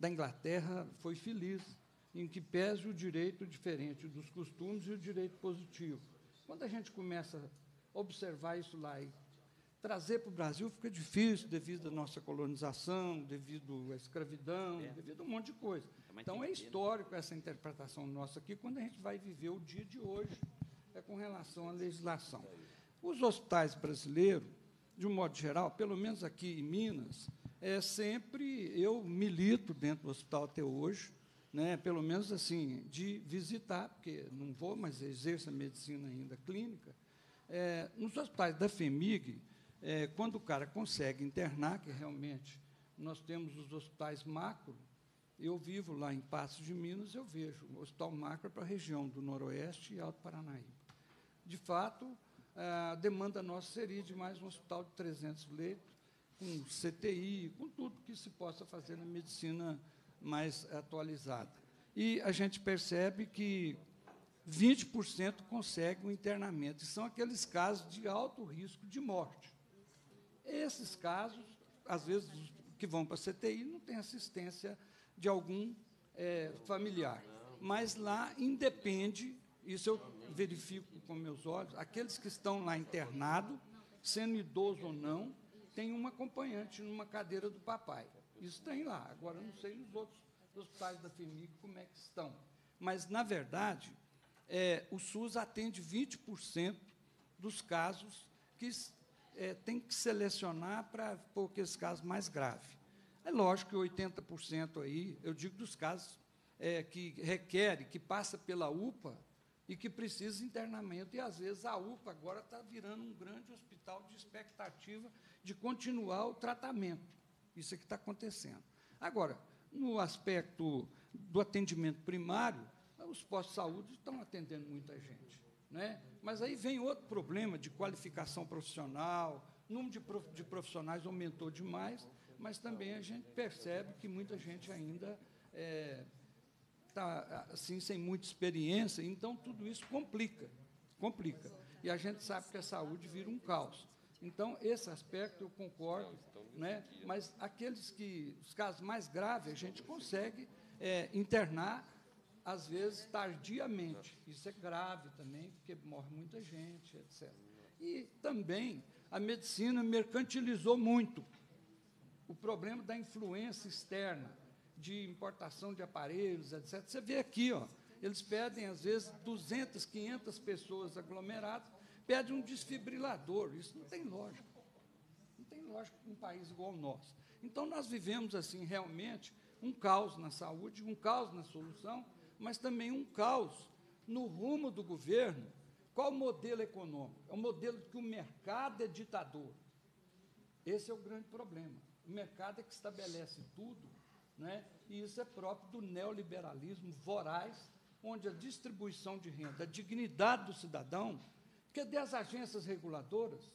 da Inglaterra foi feliz, em que pese o direito diferente dos costumes e o direito positivo. Quando a gente começa a observar isso lá e trazer para o Brasil, fica difícil devido à nossa colonização, devido à escravidão, é. devido a um monte de coisa. Então, é histórico essa interpretação nossa aqui, quando a gente vai viver o dia de hoje, é com relação à legislação. Os hospitais brasileiros, de um modo geral, pelo menos aqui em Minas, é sempre eu milito dentro do hospital até hoje, né, pelo menos assim, de visitar, porque não vou, mas exerço a medicina ainda clínica. É, nos hospitais da FHEMIG, é, quando o cara consegue internar, que realmente nós temos os hospitais macro, eu vivo lá em Passos de Minas, eu vejo o hospital macro para a região do Noroeste e Alto Paranaíba. De fato, a demanda nossa seria de mais um hospital de trezentos leitos, com C T I, com tudo que se possa fazer na medicina mais atualizada. E a gente percebe que vinte por cento conseguem o internamento, e são aqueles casos de alto risco de morte. Esses casos, às vezes, que vão para a C T I, não tem assistência de algum é, familiar. Mas lá independe, isso eu verifico com meus olhos, aqueles que estão lá internados, sendo idoso ou não, tem um acompanhante numa cadeira do papai. Isso tem lá. Agora, eu não sei nos outros hospitais da FHEMIG como é que estão. Mas, na verdade, é, o SUS atende vinte por cento dos casos que é, tem que selecionar para pôr esse caso mais grave. É lógico que oitenta por cento aí, eu digo dos casos é, que requerem, que passa pela UPA e que precisa de internamento. E, às vezes, a UPA agora está virando um grande hospital de expectativa de continuar o tratamento. Isso é que está acontecendo. Agora, no aspecto do atendimento primário, os postos de saúde estão atendendo muita gente, né? Mas aí vem outro problema de qualificação profissional, número de profissionais aumentou demais, mas também a gente percebe que muita gente ainda é, está assim, sem muita experiência, então tudo isso complica, complica. E a gente sabe que a saúde vira um caos. Então, esse aspecto eu concordo, né? Mas aqueles que, os casos mais graves, a gente consegue é, internar, às vezes, tardiamente. Isso é grave também, porque morre muita gente, etcétera. E também a medicina mercantilizou muito o problema da influência externa, de importação de aparelhos, etcétera. Você vê aqui, ó, eles pedem, às vezes, duzentas, quinhentas pessoas aglomeradas, pede um desfibrilador, isso não tem lógica. Não tem lógica em um país igual ao nosso. Então, nós vivemos, assim, realmente, um caos na saúde, um caos na solução, mas também um caos no rumo do governo. Qual o modelo econômico? É o modelo que o mercado é ditador. Esse é o grande problema. O mercado é que estabelece tudo, né? E isso é próprio do neoliberalismo voraz, onde a distribuição de renda, a dignidade do cidadão, cadê as agências reguladoras,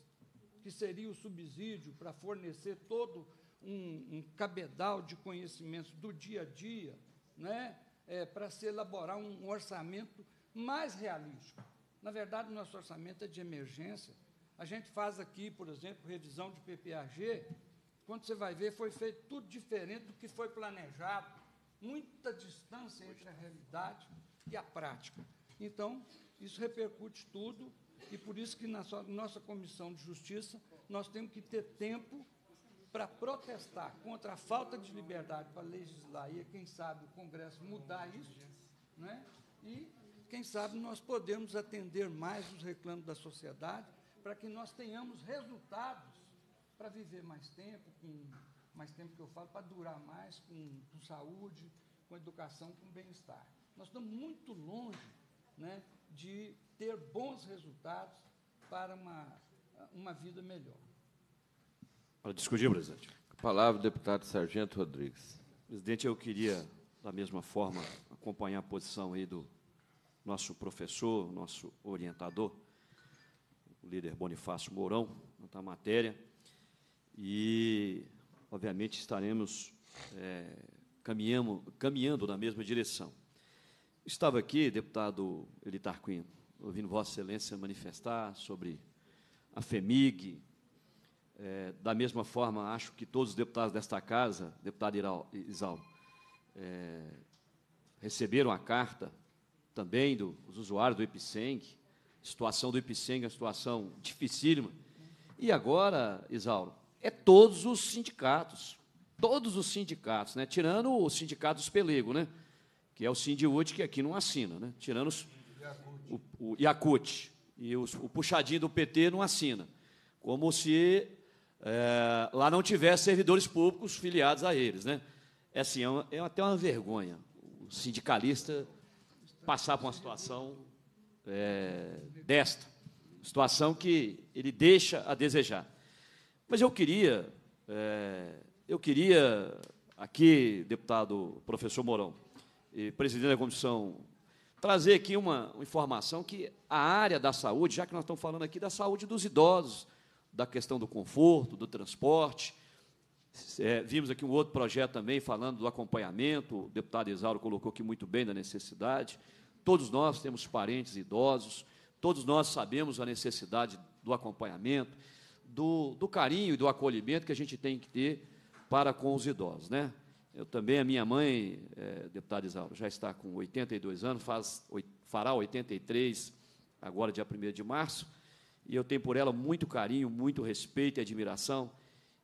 que seria o subsídio para fornecer todo um, um cabedal de conhecimentos do dia a dia, né, é, para se elaborar um, um orçamento mais realístico? Na verdade, o nosso orçamento é de emergência. A gente faz aqui, por exemplo, revisão de P P A G, quando você vai ver, foi feito tudo diferente do que foi planejado, muita distância entre a realidade e a prática. Então, isso repercute tudo. E por isso que na nossa Comissão de Justiça nós temos que ter tempo para protestar contra a falta de liberdade para legislar, e quem sabe o Congresso mudar isso, né? E quem sabe nós podemos atender mais os reclamos da sociedade para que nós tenhamos resultados para viver mais tempo, com mais tempo que eu falo, para durar mais, com, com saúde, com educação, com bem-estar. Nós estamos muito longe, né, de ter bons resultados para uma, uma vida melhor. Para discutir, presidente. A palavra, deputado Sargento Rodrigues. Presidente, eu queria, da mesma forma, acompanhar a posição aí do nosso professor, nosso orientador, o líder Bonifácio Mourão, na matéria, e, obviamente, estaremos é, caminhando, caminhando na mesma direção. Estava aqui, deputado Hely Tarquínio, ouvindo Vossa Excelência manifestar sobre a FHEMIG. É, da mesma forma, acho que todos os deputados desta casa, deputado Isauro, é, receberam a carta também dos usuários do I P S E M G. A situação do I P S E M G é uma situação dificílima. E agora, Isauro, é todos os sindicatos, todos os sindicatos, né, tirando os sindicatos dos pelegos, né? Que é o Sindiúd, que aqui não assina, né? Tirando os, o, o Iacute, e os, o puxadinho do P T não assina, como se é, lá não tivesse servidores públicos filiados a eles, né? É, assim, é, uma, é até uma vergonha o sindicalista passar por uma situação é, desta, situação que ele deixa a desejar. Mas eu queria, é, eu queria aqui, deputado professor Mourão, e presidente da comissão, trazer aqui uma informação que a área da saúde, já que nós estamos falando aqui da saúde dos idosos, da questão do conforto, do transporte, é, vimos aqui um outro projeto também falando do acompanhamento, o deputado Isauro colocou aqui muito bem da necessidade, todos nós temos parentes idosos, todos nós sabemos a necessidade do acompanhamento, do, do carinho e do acolhimento que a gente tem que ter para com os idosos, né? Eu também, a minha mãe, é, deputado Isauro, já está com oitenta e dois anos, faz, fará oitenta e três agora, dia primeiro de março, e eu tenho por ela muito carinho, muito respeito e admiração,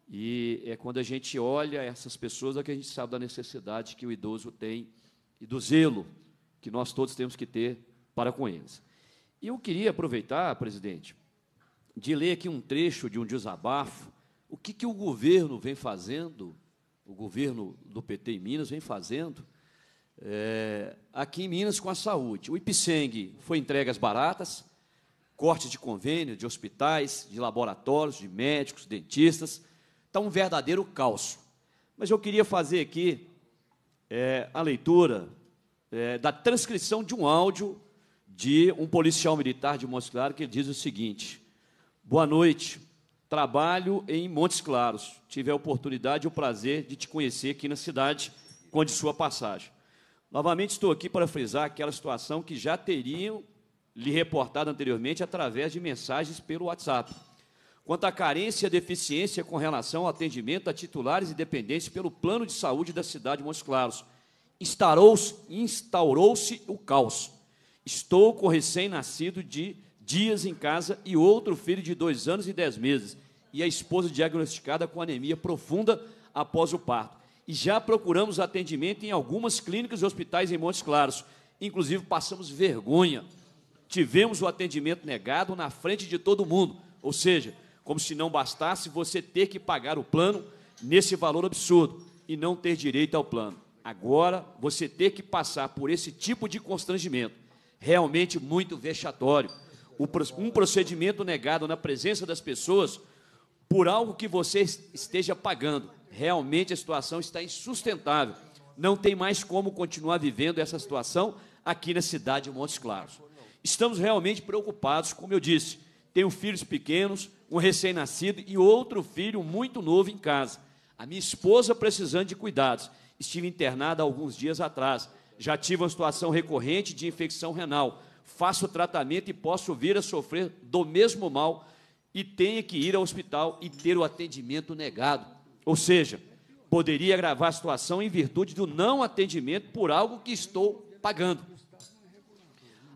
e é quando a gente olha essas pessoas é que a gente sabe da necessidade que o idoso tem e do zelo que nós todos temos que ter para com eles. E eu queria aproveitar, presidente, de ler aqui um trecho de um desabafo, o que, que o governo vem fazendo... o governo do P T em Minas vem fazendo, é, aqui em Minas, com a saúde. O I P S E M G foi entregue às baratas, corte de convênio, de hospitais, de laboratórios, de médicos, dentistas. Está um verdadeiro caos. Mas eu queria fazer aqui é, a leitura é, da transcrição de um áudio de um policial militar de Montes Claros, que ele diz o seguinte: boa noite. Trabalho em Montes Claros. Tive a oportunidade e o prazer de te conhecer aqui na cidade, com de sua passagem. Novamente estou aqui para frisar aquela situação que já teriam lhe reportado anteriormente através de mensagens pelo WhatsApp. Quanto à carência e deficiência com relação ao atendimento a titulares e dependentes pelo plano de saúde da cidade de Montes Claros, instaurou-se instaurou-se o caos. Estou com recém-nascido de dias em casa e outro filho de dois anos e dez meses, e a esposa diagnosticada com anemia profunda após o parto. E já procuramos atendimento em algumas clínicas e hospitais em Montes Claros. Inclusive, passamos vergonha. Tivemos o atendimento negado na frente de todo mundo, ou seja, como se não bastasse você ter que pagar o plano nesse valor absurdo e não ter direito ao plano. Agora, você ter que passar por esse tipo de constrangimento, realmente muito vexatório. Um procedimento negado na presença das pessoas por algo que você esteja pagando. Realmente a situação está insustentável. Não tem mais como continuar vivendo essa situação aqui na cidade de Montes Claros. Estamos realmente preocupados, como eu disse. Tenho filhos pequenos, um recém-nascido e outro filho muito novo em casa. A minha esposa precisando de cuidados. Estive internada há alguns dias atrás. Já tive uma situação recorrente de infecção renal. Faço tratamento e posso vir a sofrer do mesmo mal e tenho que ir ao hospital e ter o atendimento negado. Ou seja, poderia agravar a situação em virtude do não atendimento por algo que estou pagando.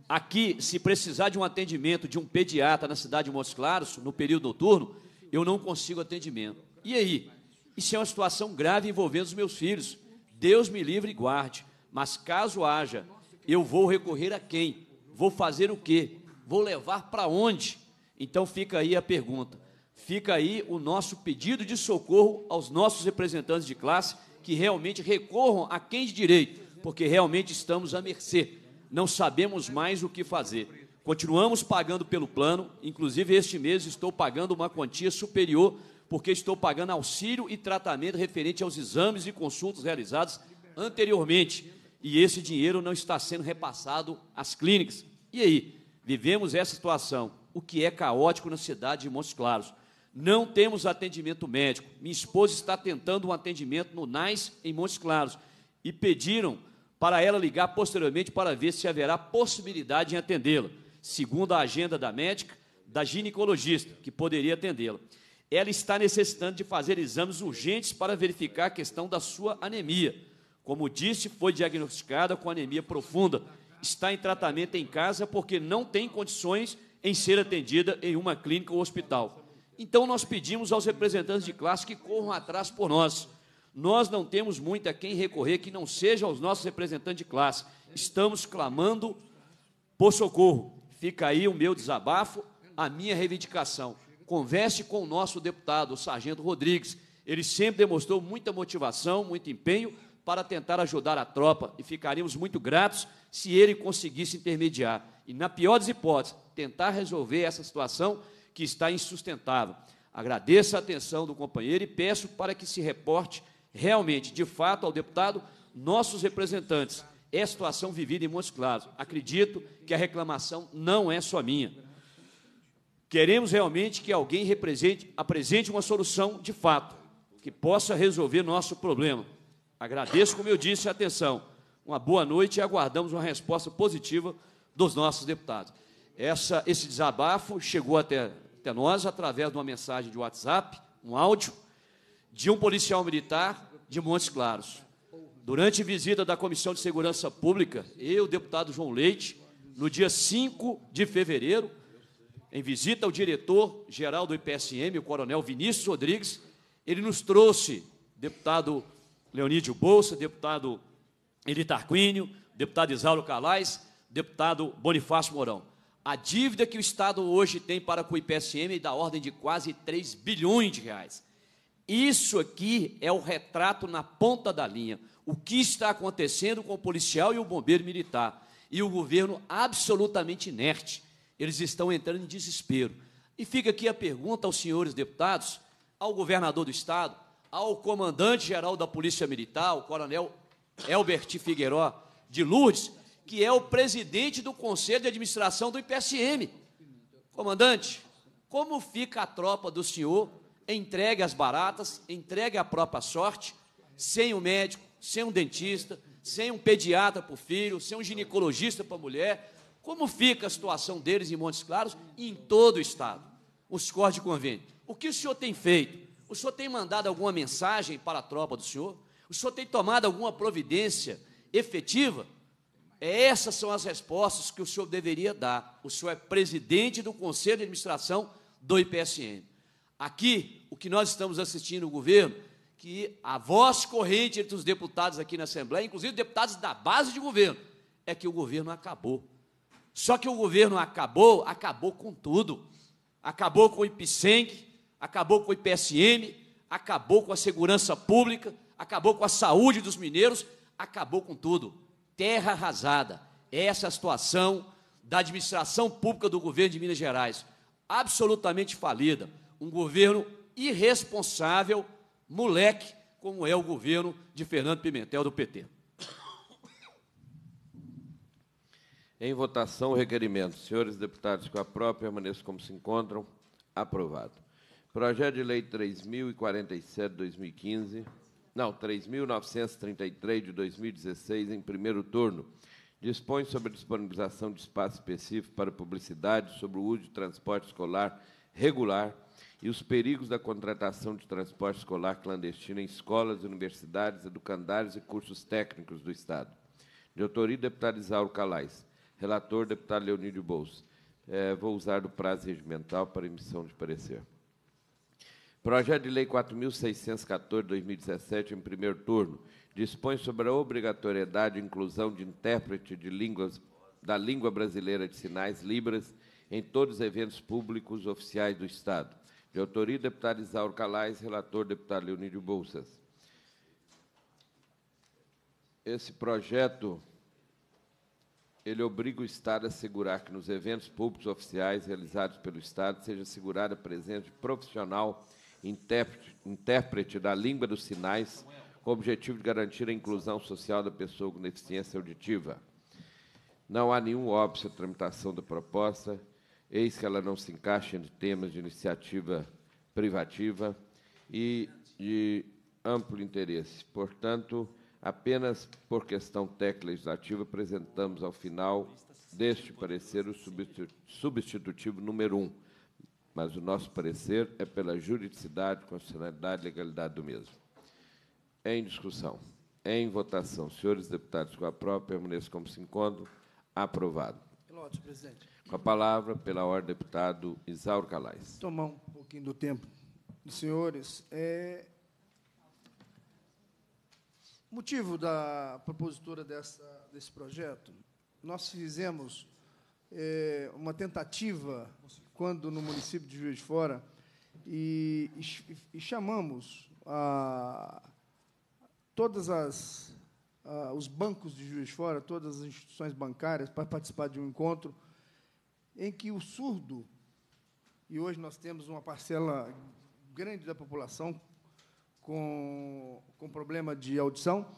Aqui, se precisar de um atendimento de um pediatra na cidade de Montes Claros, no período noturno, eu não consigo atendimento. E aí? Isso é uma situação grave envolvendo os meus filhos. Deus me livre e guarde. Mas caso haja, eu vou recorrer a quem? Vou fazer o quê? Vou levar para onde? Então fica aí a pergunta. Fica aí o nosso pedido de socorro aos nossos representantes de classe, que realmente recorram a quem de direito, porque realmente estamos à mercê. Não sabemos mais o que fazer. Continuamos pagando pelo plano, inclusive este mês estou pagando uma quantia superior, porque estou pagando auxílio e tratamento referente aos exames e consultas realizados anteriormente. E esse dinheiro não está sendo repassado às clínicas. E aí? Vivemos essa situação, o que é caótico na cidade de Montes Claros. Não temos atendimento médico. Minha esposa está tentando um atendimento no N A S em Montes Claros e pediram para ela ligar posteriormente para ver se haverá possibilidade de atendê-la, segundo a agenda da médica, da ginecologista, que poderia atendê-la. Ela está necessitando de fazer exames urgentes para verificar a questão da sua anemia. Como disse, foi diagnosticada com anemia profunda. Está em tratamento em casa porque não tem condições em ser atendida em uma clínica ou hospital. Então, nós pedimos aos representantes de classe que corram atrás por nós. Nós não temos muito a quem recorrer que não seja aos nossos representantes de classe. Estamos clamando por socorro. Fica aí o meu desabafo, a minha reivindicação. Converse com o nosso deputado, o Sargento Rodrigues. Ele sempre demonstrou muita motivação, muito empenho para tentar ajudar a tropa e ficaríamos muito gratos se ele conseguisse intermediar. E, na pior das hipóteses, tentar resolver essa situação que está insustentável. Agradeço a atenção do companheiro e peço para que se reporte realmente, de fato, ao deputado, nossos representantes. É a situação vivida em Montes Claros. Acredito que a reclamação não é só minha. Queremos realmente que alguém represente, apresente uma solução de fato, que possa resolver nosso problema. Agradeço, como eu disse, a atenção. Uma boa noite e aguardamos uma resposta positiva dos nossos deputados. Essa, esse desabafo chegou até, até nós através de uma mensagem de WhatsApp, um áudio, de um policial militar de Montes Claros. Durante visita da Comissão de Segurança Pública, eu, deputado João Leite, no dia cinco de fevereiro, em visita ao diretor-geral do I P S M, o coronel Vinícius Rodrigues, ele nos trouxe, deputado Leonídio Bouças, deputado Hely Tarquínio, deputado Isauro Calais, deputado Bonifácio Mourão. A dívida que o Estado hoje tem para com o I P S M é da ordem de quase três bilhões de reais. Isso aqui é o retrato na ponta da linha. O que está acontecendo com o policial e o bombeiro militar? E o governo absolutamente inerte. Eles estão entrando em desespero. E fica aqui a pergunta aos senhores deputados, ao governador do Estado, ao comandante-geral da Polícia Militar, o coronel Elbert Figueiró de Lourdes, que é o presidente do Conselho de Administração do I P S M. Comandante, como fica a tropa do senhor entregue às baratas, entregue à própria sorte, sem um médico, sem um dentista, sem um pediatra para o filho, sem um ginecologista para a mulher? Como fica a situação deles em Montes Claros e em todo o Estado? Os cortes de convênio. O que o senhor tem feito? O senhor tem mandado alguma mensagem para a tropa do senhor? O senhor tem tomado alguma providência efetiva? Essas são as respostas que o senhor deveria dar. O senhor é presidente do Conselho de Administração do I P S M. Aqui, o que nós estamos assistindo no governo, que a voz corrente entre os deputados aqui na Assembleia, inclusive deputados da base de governo, é que o governo acabou. Só que o governo acabou, acabou com tudo. Acabou com o I P S E M G, acabou com o I P S M, acabou com a segurança pública, acabou com a saúde dos mineiros, acabou com tudo. Terra arrasada. Essa é a situação da administração pública do governo de Minas Gerais. Absolutamente falida. Um governo irresponsável, moleque, como é o governo de Fernando Pimentel, do P T. Em votação, o requerimento. Senhores deputados que aprovam, permaneçam como se encontram. Aprovado. Projeto de Lei três mil e quarenta e sete de dois mil e quinze, não, três mil novecentos e trinta e três de dois mil e dezesseis, em primeiro turno, dispõe sobre a disponibilização de espaço específico para publicidade sobre o uso de transporte escolar regular e os perigos da contratação de transporte escolar clandestino em escolas, universidades, educandários e cursos técnicos do Estado. De autoria, deputado Isauro Calais. Relator, deputado Leonídio Bouças. É, vou usar do prazo regimental para emissão de parecer. Projeto de Lei quatro mil seiscentos e catorze, dois mil e dezessete, em primeiro turno, dispõe sobre a obrigatoriedade e inclusão de intérprete de línguas, da língua brasileira de sinais, Libras, em todos os eventos públicos oficiais do Estado. De autoria, deputado Isauro Calais, relator, deputado Leonídio Bouças. Esse projeto, ele obriga o Estado a assegurar que nos eventos públicos oficiais realizados pelo Estado seja assegurada a presença de profissional intérprete, intérprete da língua dos sinais, com o objetivo de garantir a inclusão social da pessoa com deficiência auditiva. Não há nenhum óbvio à tramitação da proposta, eis que ela não se encaixa em temas de iniciativa privativa e de amplo interesse. Portanto, apenas por questão técnica legislativa, apresentamos ao final deste parecer o substitutivo número um, mas o nosso parecer é pela juridicidade, constitucionalidade e legalidade do mesmo. Em discussão, em votação, senhores deputados, com a própria, permaneçam como se encontram. Aprovado. Pelote, presidente. Com a palavra, pela ordem, deputado Isauro Calais. Tomar um pouquinho do tempo dos senhores. É... O motivo da propositura dessa, desse projeto, nós fizemos é, uma tentativa, quando no município de Juiz de Fora, e, e, e chamamos a, todas as... Uh, os bancos de Juiz de Fora, todas as instituições bancárias, para participar de um encontro em que o surdo, e hoje nós temos uma parcela grande da população com, com problema de audição,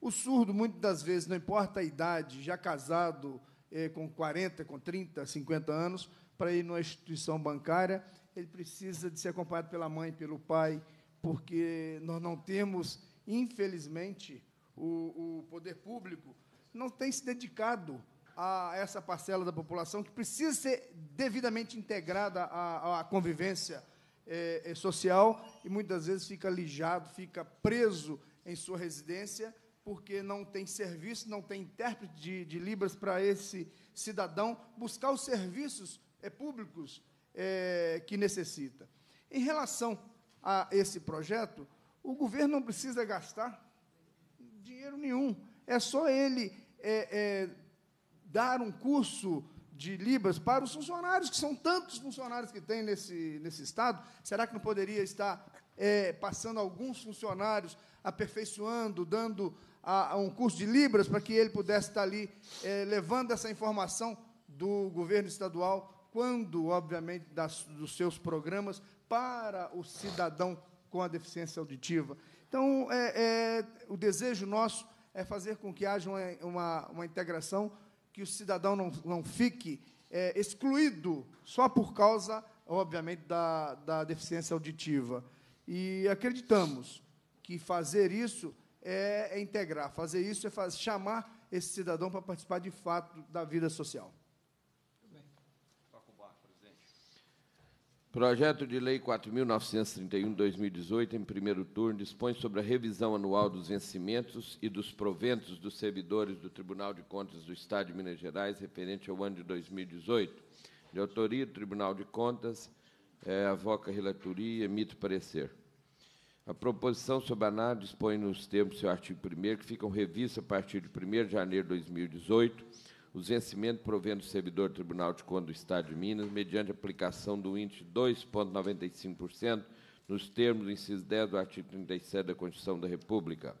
o surdo, muitas das vezes, não importa a idade, já casado, eh, com quarenta, com trinta, cinquenta anos, para ir numa instituição bancária, ele precisa de ser acompanhado pela mãe, pelo pai, porque nós não temos, infelizmente... O, o poder público não tem se dedicado a essa parcela da população que precisa ser devidamente integrada à, à convivência é, social e, muitas vezes, fica alijado, fica preso em sua residência porque não tem serviço, não tem intérprete de, de Libras para esse cidadão buscar os serviços é, públicos é, que necessita. Em relação a esse projeto, o governo não precisa gastar dinheiro nenhum, é só ele é, é, dar um curso de Libras para os funcionários, que são tantos funcionários que tem nesse, nesse Estado. Será que não poderia estar é, passando alguns funcionários, aperfeiçoando, dando a, a um curso de Libras, para que ele pudesse estar ali é, levando essa informação do governo estadual, quando, obviamente, das, dos seus programas, para o cidadão com a deficiência auditiva? Então, é, é, o desejo nosso é fazer com que haja uma, uma, uma integração, que o cidadão não, não fique é, excluído só por causa, obviamente, da, da deficiência auditiva. E acreditamos que fazer isso é, é integrar, fazer isso é faz, chamar esse cidadão para participar, de fato, da vida social. Projeto de Lei quatro mil novecentos e trinta e um, dois mil e dezoito, em primeiro turno, dispõe sobre a revisão anual dos vencimentos e dos proventos dos servidores do Tribunal de Contas do Estado de Minas Gerais, referente ao ano de dois mil e dezoito. De autoria do Tribunal de Contas, é, avoca a relatoria e emite parecer. A proposição sobre a ANEEL dispõe nos termos do seu artigo primeiro, que ficam revistos a partir de primeiro de janeiro de dois mil e dezoito, os vencimentos provendo do servidor do Tribunal de Contas do Estado de Minas, mediante aplicação do índice dois vírgula noventa e cinco por cento, nos termos do inciso dez do artigo trinta e sete da Constituição da República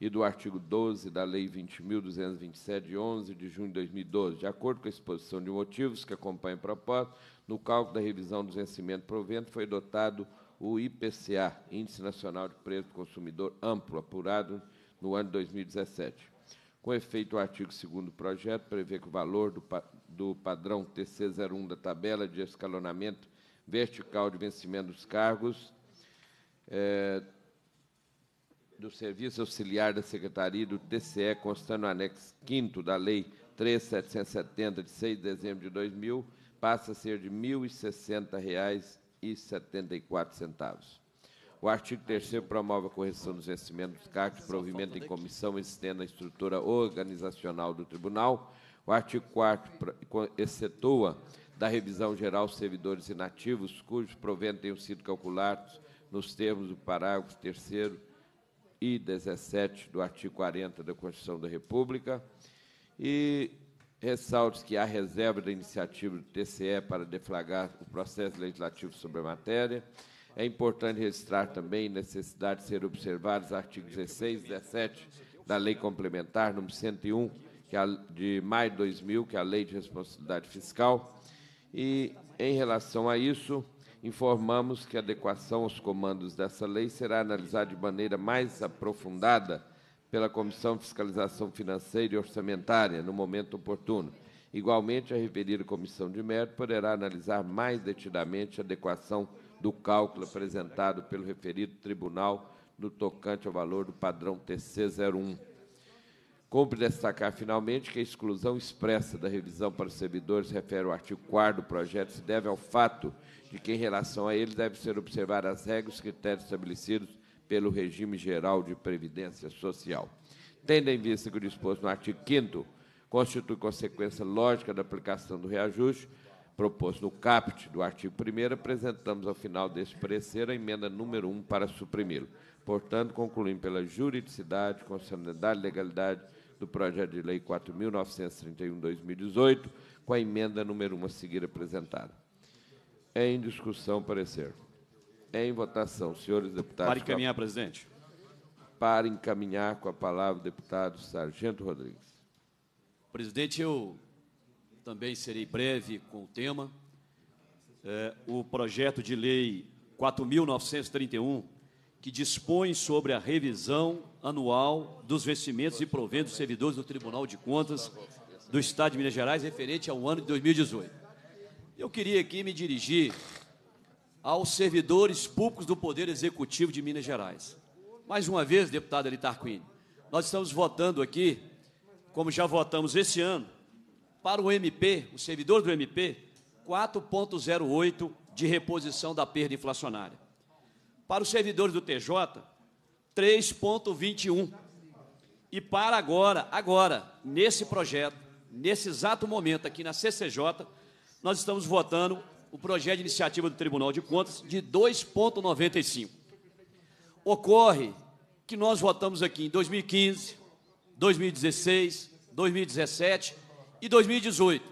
e do artigo doze da Lei vinte mil duzentos e vinte e sete, de onze de junho de dois mil e doze, de acordo com a exposição de motivos que acompanha a proposta, no cálculo da revisão dos vencimentos provendo foi adotado o I P C A, Índice Nacional de Preço do Consumidor Amplo, apurado no ano de dois mil e dezessete. Com efeito, o artigo segundo do projeto prevê que o valor do, do padrão T C zero um da tabela de escalonamento vertical de vencimento dos cargos é, do Serviço Auxiliar da Secretaria do T C E, constando no anexo quinto da Lei três mil setecentos e setenta, de seis de dezembro de dois mil, passa a ser de mil e sessenta reais e setenta e quatro centavos. O artigo terceiro promove a correção dos vencimentos dos cargos de provimento em comissão existente na estrutura organizacional do Tribunal. O artigo quarto excetua da revisão geral os servidores inativos, cujos proventos tenham sido calculados nos termos do parágrafo terceiro e dezessete do artigo quarenta da Constituição da República, e ressalto que há reserva da iniciativa do T C E para deflagrar o processo legislativo sobre a matéria. É importante registrar também a necessidade de ser observados os artigos dezesseis e dezessete da Lei Complementar número cento e um, que é de maio de dois mil, que é a Lei de Responsabilidade Fiscal. E, em relação a isso, informamos que a adequação aos comandos dessa lei será analisada de maneira mais aprofundada pela Comissão de Fiscalização Financeira e Orçamentária, no momento oportuno. Igualmente, a referida Comissão de Mérito poderá analisar mais detidamente a adequação do cálculo apresentado pelo referido tribunal no tocante ao valor do padrão T C zero um. Cumpre destacar, finalmente, que a exclusão expressa da revisão para os servidores refere ao artigo quarto do projeto se deve ao fato de que, em relação a ele, deve ser observar as regras e critérios estabelecidos pelo regime geral de previdência social. Tendo em vista que o disposto no artigo quinto constitui consequência lógica da aplicação do reajuste proposto no caput do artigo primeiro, apresentamos ao final deste parecer a emenda número um para suprimi-lo. Portanto, concluímos pela juridicidade, constitucionalidade e legalidade do projeto de lei quatro mil novecentos e trinta e um de dois mil e dezoito, com a emenda número um a seguir apresentada. Em discussão, parecer. Em votação, senhores deputados. Para encaminhar, presidente. Para encaminhar, com a palavra, o deputado Sargento Rodrigues. Presidente, eu também serei breve com o tema. É, o projeto de lei quatro mil novecentos e trinta e um, que dispõe sobre a revisão anual dos vestimentos e proventos dos servidores do Tribunal de Contas do Estado de Minas Gerais, referente ao ano de dois mil e dezoito. Eu queria aqui me dirigir aos servidores públicos do Poder Executivo de Minas Gerais. Mais uma vez, deputado Hely Tarquínio, nós estamos votando aqui, como já votamos esse ano, para o M P, o servidor do M P, quatro ponto zero oito de reposição da perda inflacionária. Para os servidores do T J, três ponto vinte e um. E para agora, agora, nesse projeto, nesse exato momento aqui na C C J, nós estamos votando o projeto de iniciativa do Tribunal de Contas de dois ponto noventa e cinco. Ocorre que nós votamos aqui em dois mil e quinze, dois mil e dezesseis, dois mil e dezessete e dois mil e dezoito,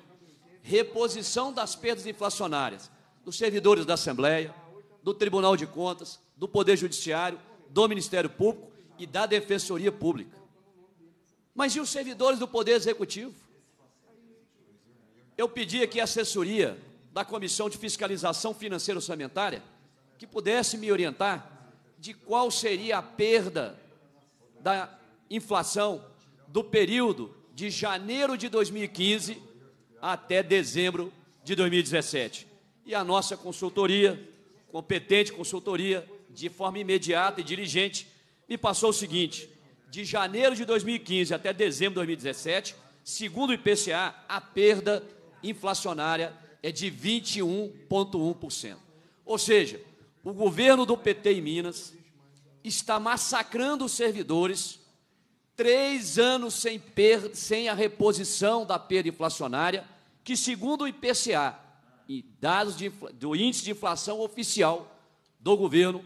reposição das perdas inflacionárias dos servidores da Assembleia, do Tribunal de Contas, do Poder Judiciário, do Ministério Público e da Defensoria Pública. Mas e os servidores do Poder Executivo? Eu pedi aqui a assessoria da Comissão de Fiscalização Financeira e Orçamentária, que pudesse me orientar de qual seria a perda da inflação do período de janeiro de dois mil e quinze até dezembro de dois mil e dezessete. E a nossa consultoria, competente consultoria, de forma imediata e diligente, me passou o seguinte: de janeiro de dois mil e quinze até dezembro de dois mil e dezessete, segundo o I P C A, a perda inflacionária é de vinte e um ponto um por cento. Ou seja, o governo do P T em Minas está massacrando os servidores, três anos sem, per... sem a reposição da perda inflacionária, que, segundo o I P C A, e dados de infla... do índice de inflação oficial do governo,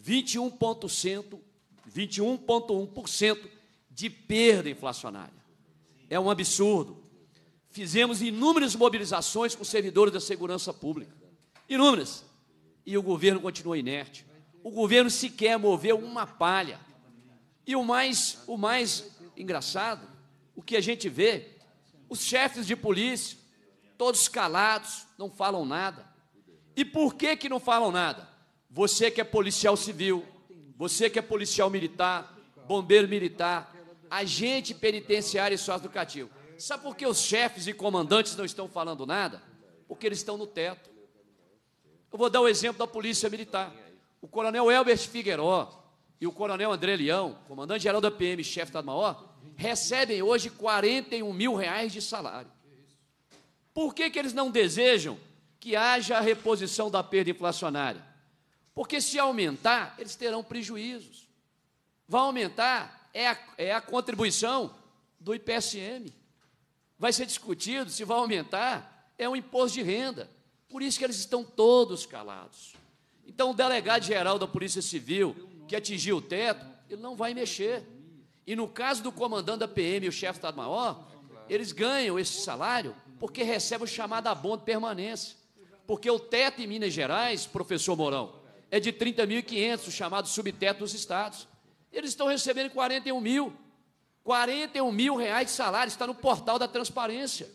vinte e um ponto um por cento de perda inflacionária. É um absurdo. Fizemos inúmeras mobilizações com servidores da segurança pública. Inúmeras. E o governo continua inerte. O governo sequer moveu uma palha. E o mais, o mais engraçado, o que a gente vê, os chefes de polícia, todos calados, não falam nada. E por que que não falam nada? Você que é policial civil, você que é policial militar, bombeiro militar, agente penitenciário e socioeducativo. Sabe por que os chefes e comandantes não estão falando nada? Porque eles estão no teto. Eu vou dar o exemplo da Polícia Militar. O coronel Elbert Figueiró e o coronel André Leão, comandante-geral da P M, chefe da Estado-Maior, recebem hoje quarenta e um mil reais de salário. Por que que eles não desejam que haja a reposição da perda inflacionária? Porque se aumentar, eles terão prejuízos. Vai aumentar, é a, é a contribuição do I P S M. Vai ser discutido se vai aumentar, é um imposto de renda. Por isso que eles estão todos calados. Então, o delegado-geral da Polícia Civil, que atingiu o teto, ele não vai mexer. E, no caso do comandante da P M e o chefe do Estado-Maior, eles ganham esse salário porque recebem o chamado abono de permanência. Porque o teto em Minas Gerais, professor Mourão, é de trinta mil e quinhentos, o chamado subteto dos estados. Eles estão recebendo quarenta e um mil. quarenta e um mil reais de salário, está no portal da transparência.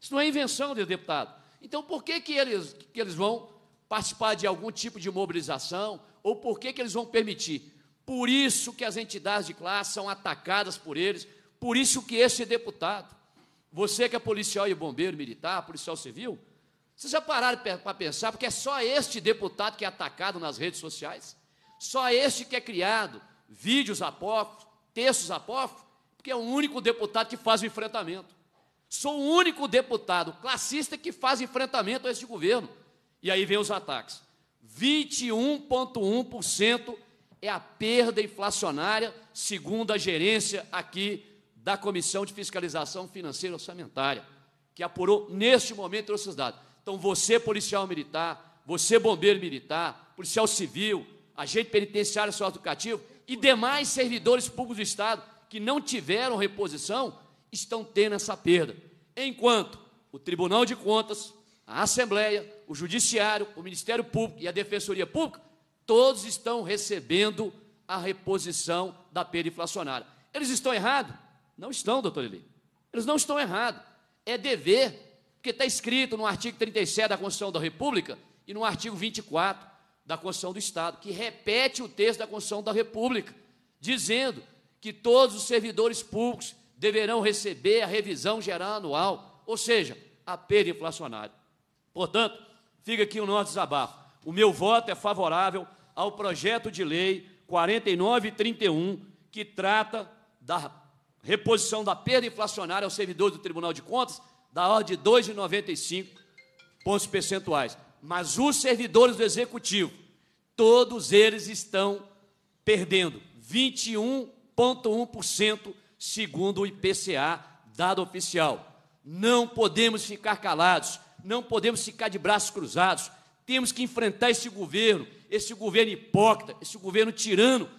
Isso não é invenção, meu deputado. Então, por que, que, eles, que eles vão participar de algum tipo de mobilização ou por que, que eles vão permitir? Por isso que as entidades de classe são atacadas por eles, por isso que esse deputado, você que é policial e bombeiro militar, policial civil, vocês já pararam para pensar, porque é só este deputado que é atacado nas redes sociais, só este que é criado vídeos apócrifos, textos apócrifos, porque é o único deputado que faz o enfrentamento. Sou o único deputado classista que faz enfrentamento a este governo. E aí vem os ataques. vinte e um vírgula um por cento é a perda inflacionária, segundo a gerência aqui da Comissão de Fiscalização Financeira e Orçamentária, que apurou neste momento esses dados. Então, você, policial militar, você, bombeiro militar, policial civil, agente penitenciário socioeducativo e demais servidores públicos do Estado, que não tiveram reposição, estão tendo essa perda. Enquanto o Tribunal de Contas, a Assembleia, o Judiciário, o Ministério Público e a Defensoria Pública, todos estão recebendo a reposição da perda inflacionária. Eles estão errados? Não estão, doutor Eli. Eles não estão errados. É dever, porque está escrito no artigo trinta e sete da Constituição da República e no artigo vinte e quatro da Constituição do Estado, que repete o texto da Constituição da República, dizendo que todos os servidores públicos deverão receber a revisão geral anual, ou seja, a perda inflacionária. Portanto, fica aqui o nosso desabafo. O meu voto é favorável ao projeto de lei quarenta e nove trinta e um, que trata da reposição da perda inflacionária aos servidores do Tribunal de Contas, da ordem de dois vírgula noventa e cinco pontos percentuais. Mas os servidores do Executivo, todos eles estão perdendo vinte e um vírgula um por cento segundo o I P C A, dado oficial. Não podemos ficar calados, não podemos ficar de braços cruzados, temos que enfrentar esse governo, esse governo hipócrita, esse governo tirano,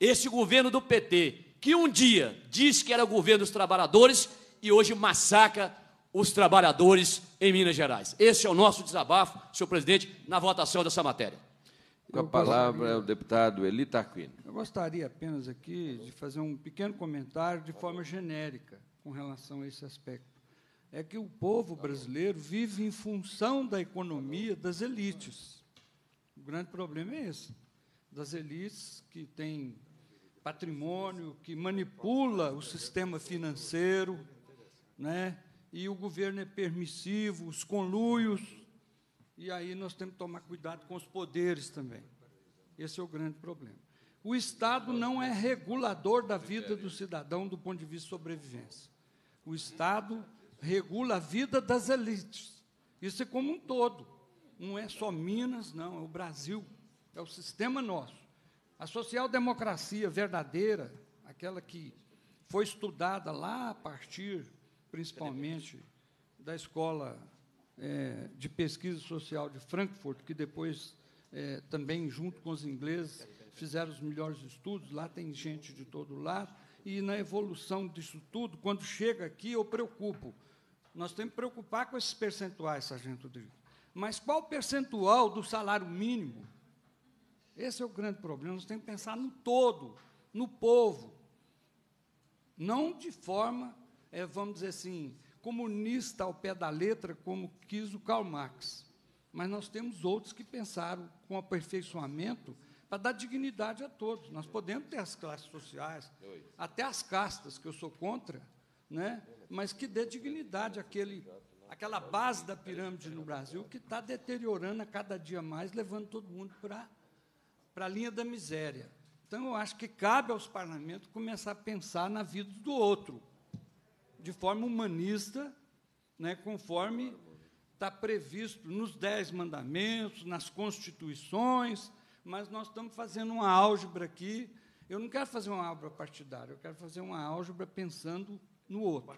esse governo do P T, que um dia disse que era governo dos trabalhadores e hoje massacra os trabalhadores em Minas Gerais. Esse é o nosso desabafo, senhor presidente, na votação dessa matéria. Com a palavra é o deputado Hely Tarquínio. Eu gostaria apenas aqui de fazer um pequeno comentário de forma genérica com relação a esse aspecto. É que o povo brasileiro vive em função da economia das elites. O grande problema é esse, das elites que têm patrimônio, que manipula o sistema financeiro, né? E o governo é permissivo, os conluios. E aí nós temos que tomar cuidado com os poderes também. Esse é o grande problema. O Estado não é regulador da vida do cidadão do ponto de vista de sobrevivência. O Estado regula a vida das elites. Isso é como um todo. Não é só Minas, não, é o Brasil, é o sistema nosso. A social-democracia verdadeira, aquela que foi estudada lá a partir, principalmente, da escola É, de pesquisa social de Frankfurt, que depois, é, também, junto com os ingleses, fizeram os melhores estudos, lá tem gente de todo lado, e na evolução disso tudo, quando chega aqui, eu preocupo. Nós temos que preocupar com esses percentuais, sargento Rodrigues. Mas qual percentual do salário mínimo? Esse é o grande problema, nós temos que pensar no todo, no povo, não de forma, é, vamos dizer assim, comunista ao pé da letra, como quis o Karl Marx. Mas nós temos outros que pensaram com aperfeiçoamento para dar dignidade a todos. Nós podemos ter as classes sociais, até as castas, que eu sou contra, né? Mas que dê dignidade àquele, àquela base da pirâmide no Brasil que está deteriorando a cada dia mais, levando todo mundo para a linha da miséria. Então, eu acho que cabe aos parlamentos começar a pensar na vida do outro, de forma humanista, né, conforme está previsto nos Dez Mandamentos, nas Constituições, mas nós estamos fazendo uma álgebra aqui. Eu não quero fazer uma álgebra partidária, eu quero fazer uma álgebra pensando no outro.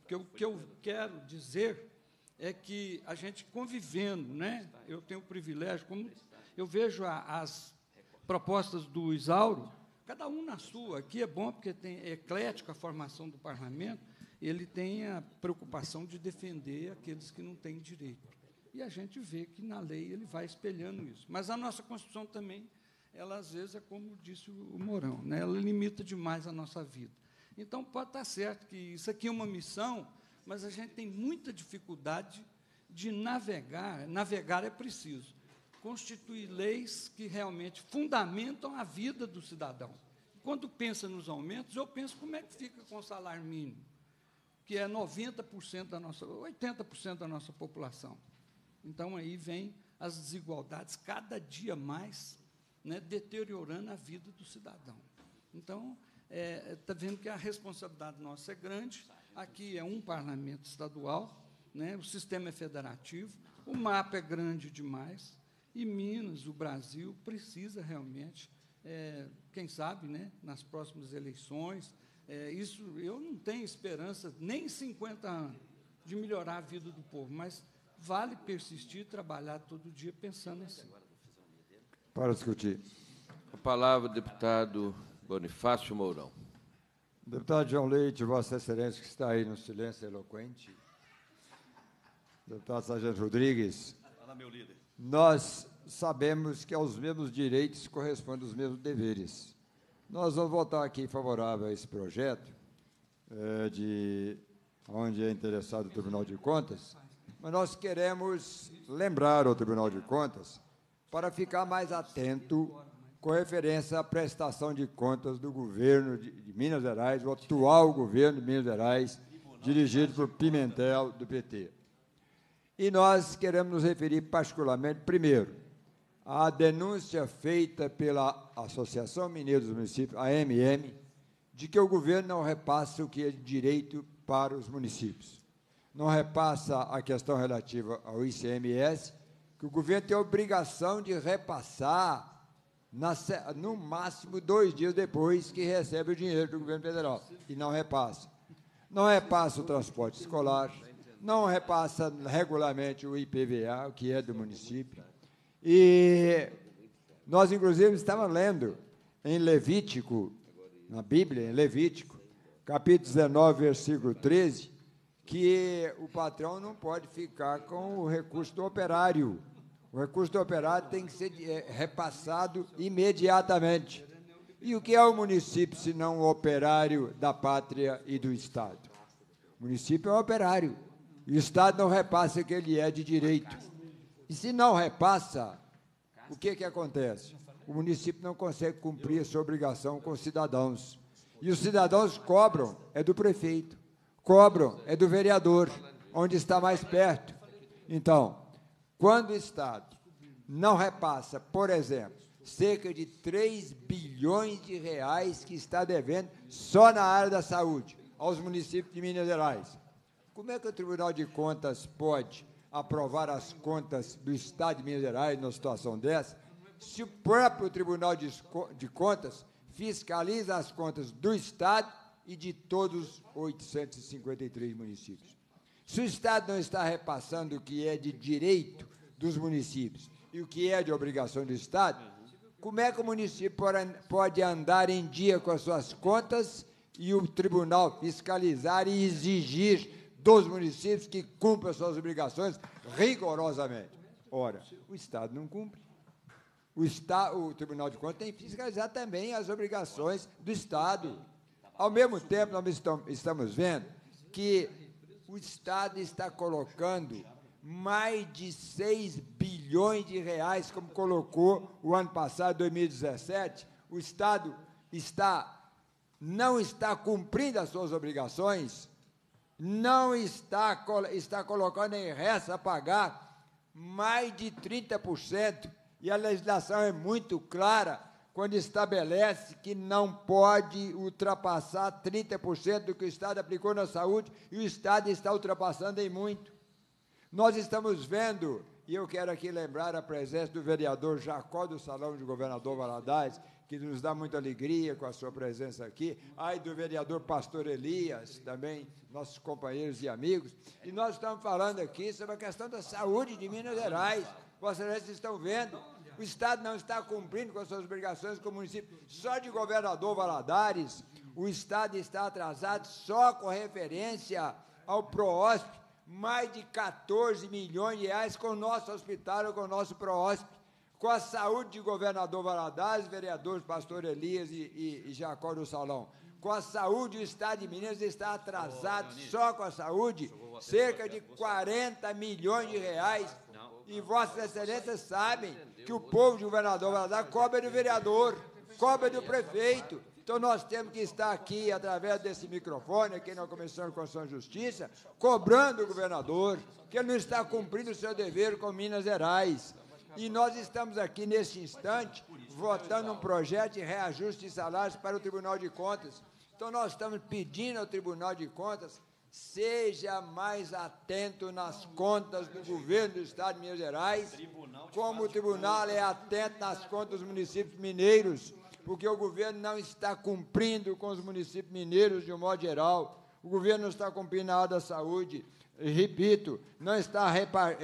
Porque o que eu quero dizer é que a gente convivendo, né, eu tenho o privilégio, como Eu vejo a, as propostas do Isauro, cada um na sua. Aqui é bom porque tem, é eclético a formação do parlamento, ele tem a preocupação de defender aqueles que não têm direito. E a gente vê que, na lei, ele vai espelhando isso. Mas a nossa Constituição também, ela, às vezes, é como disse o Mourão, né? Ela limita demais a nossa vida. Então, pode estar certo que isso aqui é uma missão, mas a gente tem muita dificuldade de navegar. Navegar é preciso. Constituir leis que realmente fundamentam a vida do cidadão. Quando pensa nos aumentos, eu penso como é que fica com o salário mínimo, que é noventa por cento da nossa, oitenta por cento da nossa população. Então, aí vem as desigualdades, cada dia mais, né, deteriorando a vida do cidadão. Então, está é, vendo que a responsabilidade nossa é grande. Aqui é um parlamento estadual, né, o sistema é federativo, o mapa é grande demais, e Minas, o Brasil, precisa realmente, é, quem sabe, né, nas próximas eleições, é, isso, eu não tenho esperança, nem cinquenta anos, de melhorar a vida do povo, mas vale persistir, trabalhar todo dia pensando assim. Para discutir. A palavra, deputado Bonifácio Mourão. Deputado João Leite, Vossa Excelência, que está aí no silêncio eloquente. Deputado Sargento Rodrigues. Fala, meu líder. Nós sabemos que aos mesmos direitos correspondem os mesmos deveres. Nós vamos votar aqui favorável a esse projeto, é, de onde é interessado o Tribunal de Contas. Mas nós queremos lembrar ao Tribunal de Contas para ficar mais atento com referência à prestação de contas do governo de, de Minas Gerais, o atual governo de Minas Gerais, dirigido por Pimentel, do P T. E nós queremos nos referir particularmente, primeiro, à denúncia feita pela Associação Mineira dos Municípios, A M M, de que o governo não repassa o que é de direito para os municípios. Não repassa a questão relativa ao I C M S, que o governo tem a obrigação de repassar na, no máximo dois dias depois que recebe o dinheiro do governo federal, e não repassa. Não repassa o transporte escolar, não repassa regularmente o I P V A, o que é do município. E nós, inclusive, estávamos lendo em Levítico, na Bíblia, em Levítico, capítulo dezenove, versículo treze, que o patrão não pode ficar com o recurso do operário. O recurso do operário tem que ser repassado imediatamente. E o que é o município, se não o operário da pátria e do Estado? O município é um operário. E o Estado não repassa o que ele é de direito. E, se não repassa, o que, que acontece? O município não consegue cumprir a sua obrigação com os cidadãos. E os cidadãos cobram, é do prefeito. Cobram, é do vereador, onde está mais perto. Então, quando o Estado não repassa, por exemplo, cerca de três bilhões de reais que está devendo só na área da saúde aos municípios de Minas Gerais, como é que o Tribunal de Contas pode aprovar as contas do Estado de Minas Gerais numa situação dessa, se o próprio Tribunal de Contas fiscaliza as contas do Estado e de todos os oitocentos e cinquenta e três municípios? Se o Estado não está repassando o que é de direito dos municípios e o que é de obrigação do Estado, como é que o município pode andar em dia com as suas contas e o tribunal fiscalizar e exigir dos municípios que cumpram as suas obrigações rigorosamente? Ora, o Estado não cumpre. O, Estado, o Tribunal de Contas tem que fiscalizar também as obrigações do Estado. Ao mesmo tempo, nós estamos vendo que o Estado está colocando mais de seis bilhões de reais, como colocou o ano passado, dois mil e dezessete. O Estado está, não está cumprindo as suas obrigações, não está, está colocando em resta a pagar mais de trinta por cento, e a legislação é muito clara, quando estabelece que não pode ultrapassar trinta por cento do que o Estado aplicou na saúde, e o Estado está ultrapassando em muito. Nós estamos vendo, e eu quero aqui lembrar a presença do vereador Jacó do Salão de Governador Valadares, que nos dá muita alegria com a sua presença aqui, ai do vereador Pastor Elias, também nossos companheiros e amigos, e nós estamos falando aqui sobre a questão da saúde de Minas Gerais. Vocês estão vendo o Estado não está cumprindo com as suas obrigações com o município. Só de Governador Valadares, o Estado está atrasado só com referência ao PROOSP, mais de quatorze milhões de reais com o nosso hospital, com o nosso PROOSP, com a saúde de Governador Valadares, vereadores Pastor Elias e, e, e Jacó do Salão. Com a saúde, o Estado de Minas está atrasado oh, só com a saúde, cerca de quarenta milhões de reais. E Vossas Excelências sabem que o povo de Governador Valadares cobra do vereador, cobra do prefeito. Então, nós temos que estar aqui, através desse microfone, aqui na Comissão de Constituição e Justiça, cobrando o governador, que ele não está cumprindo o seu dever com Minas Gerais. E nós estamos aqui, neste instante, votando um projeto de reajuste de salários para o Tribunal de Contas. Então, nós estamos pedindo ao Tribunal de Contas, seja mais atento nas contas do governo do Estado de Minas Gerais, como o Tribunal é atento nas contas dos municípios mineiros, porque o governo não está cumprindo com os municípios mineiros de um modo geral, o governo não está cumprindo na área da saúde, repito, não está reparando,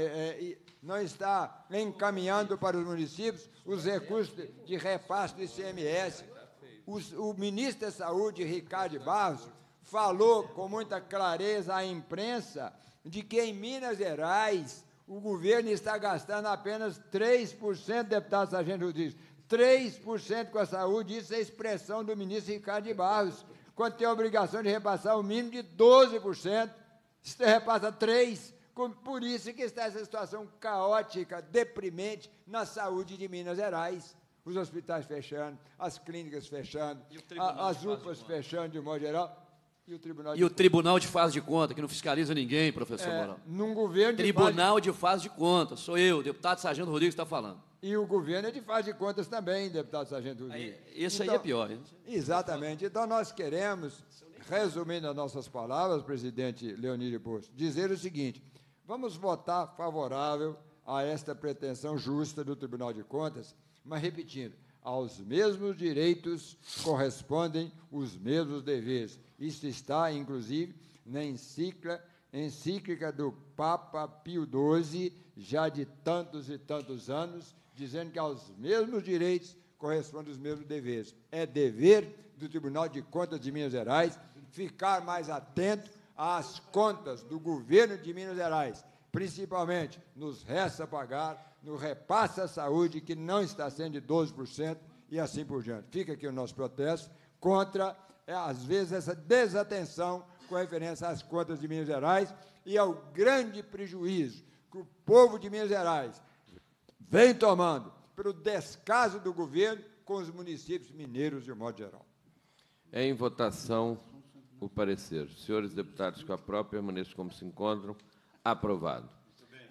não está encaminhando para os municípios os recursos de repasse do I C M S. O, o ministro da Saúde, Ricardo Barros, falou com muita clareza à imprensa de que, em Minas Gerais, o governo está gastando apenas três por cento, deputado Sargento Rodrigues, três por cento com a saúde. Isso é expressão do ministro Ricardo Barros, quando tem a obrigação de repassar o mínimo de doze por cento, se repassa três por cento. Por isso que está essa situação caótica, deprimente, na saúde de Minas Gerais. Os hospitais fechando, as clínicas fechando, a, as U P As fechando, de um modo geral. E o Tribunal de, e o tribunal de Faz de Conta, que não fiscaliza ninguém, professor é, Mourão. Num governo de Tribunal faz... de Faz de Conta. Sou eu, deputado Sargento Rodrigues, está falando. E o governo é de Faz de Contas também, deputado Sargento Rodrigues. Aí, isso então, aí é pior. Hein? Exatamente. Então, nós queremos, resumindo as nossas palavras, presidente Leonídio Bouças, dizer o seguinte... Vamos votar favorável a esta pretensão justa do Tribunal de Contas, mas, repetindo, aos mesmos direitos correspondem os mesmos deveres. Isso está, inclusive, na encíclica do Papa Pio doze, já de tantos e tantos anos, dizendo que aos mesmos direitos correspondem os mesmos deveres. É dever do Tribunal de Contas de Minas Gerais ficar mais atento às contas do governo de Minas Gerais, principalmente nos resta a pagar, no repasse à saúde, que não está sendo de doze por cento, e assim por diante. Fica aqui o nosso protesto contra, às vezes, essa desatenção com referência às contas de Minas Gerais e ao grande prejuízo que o povo de Minas Gerais vem tomando pelo descaso do governo com os municípios mineiros, de um modo geral. Em votação... o parecer. Senhores deputados, com a própria, permaneçam como se encontram. Aprovado.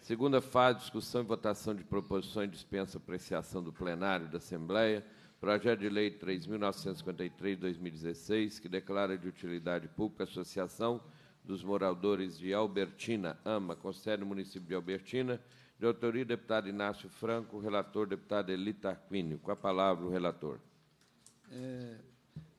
Segunda fase, discussão e votação de proposições dispensa apreciação do plenário da Assembleia. Projeto de Lei três mil novecentos e cinquenta e três, dois mil e dezesseis, que declara de utilidade pública a Associação dos Moradores de Albertina, AMA, com sede no município de Albertina, de autoria do deputado Inácio Franco, relator deputado Hely Tarquínio. Com a palavra, o relator. É...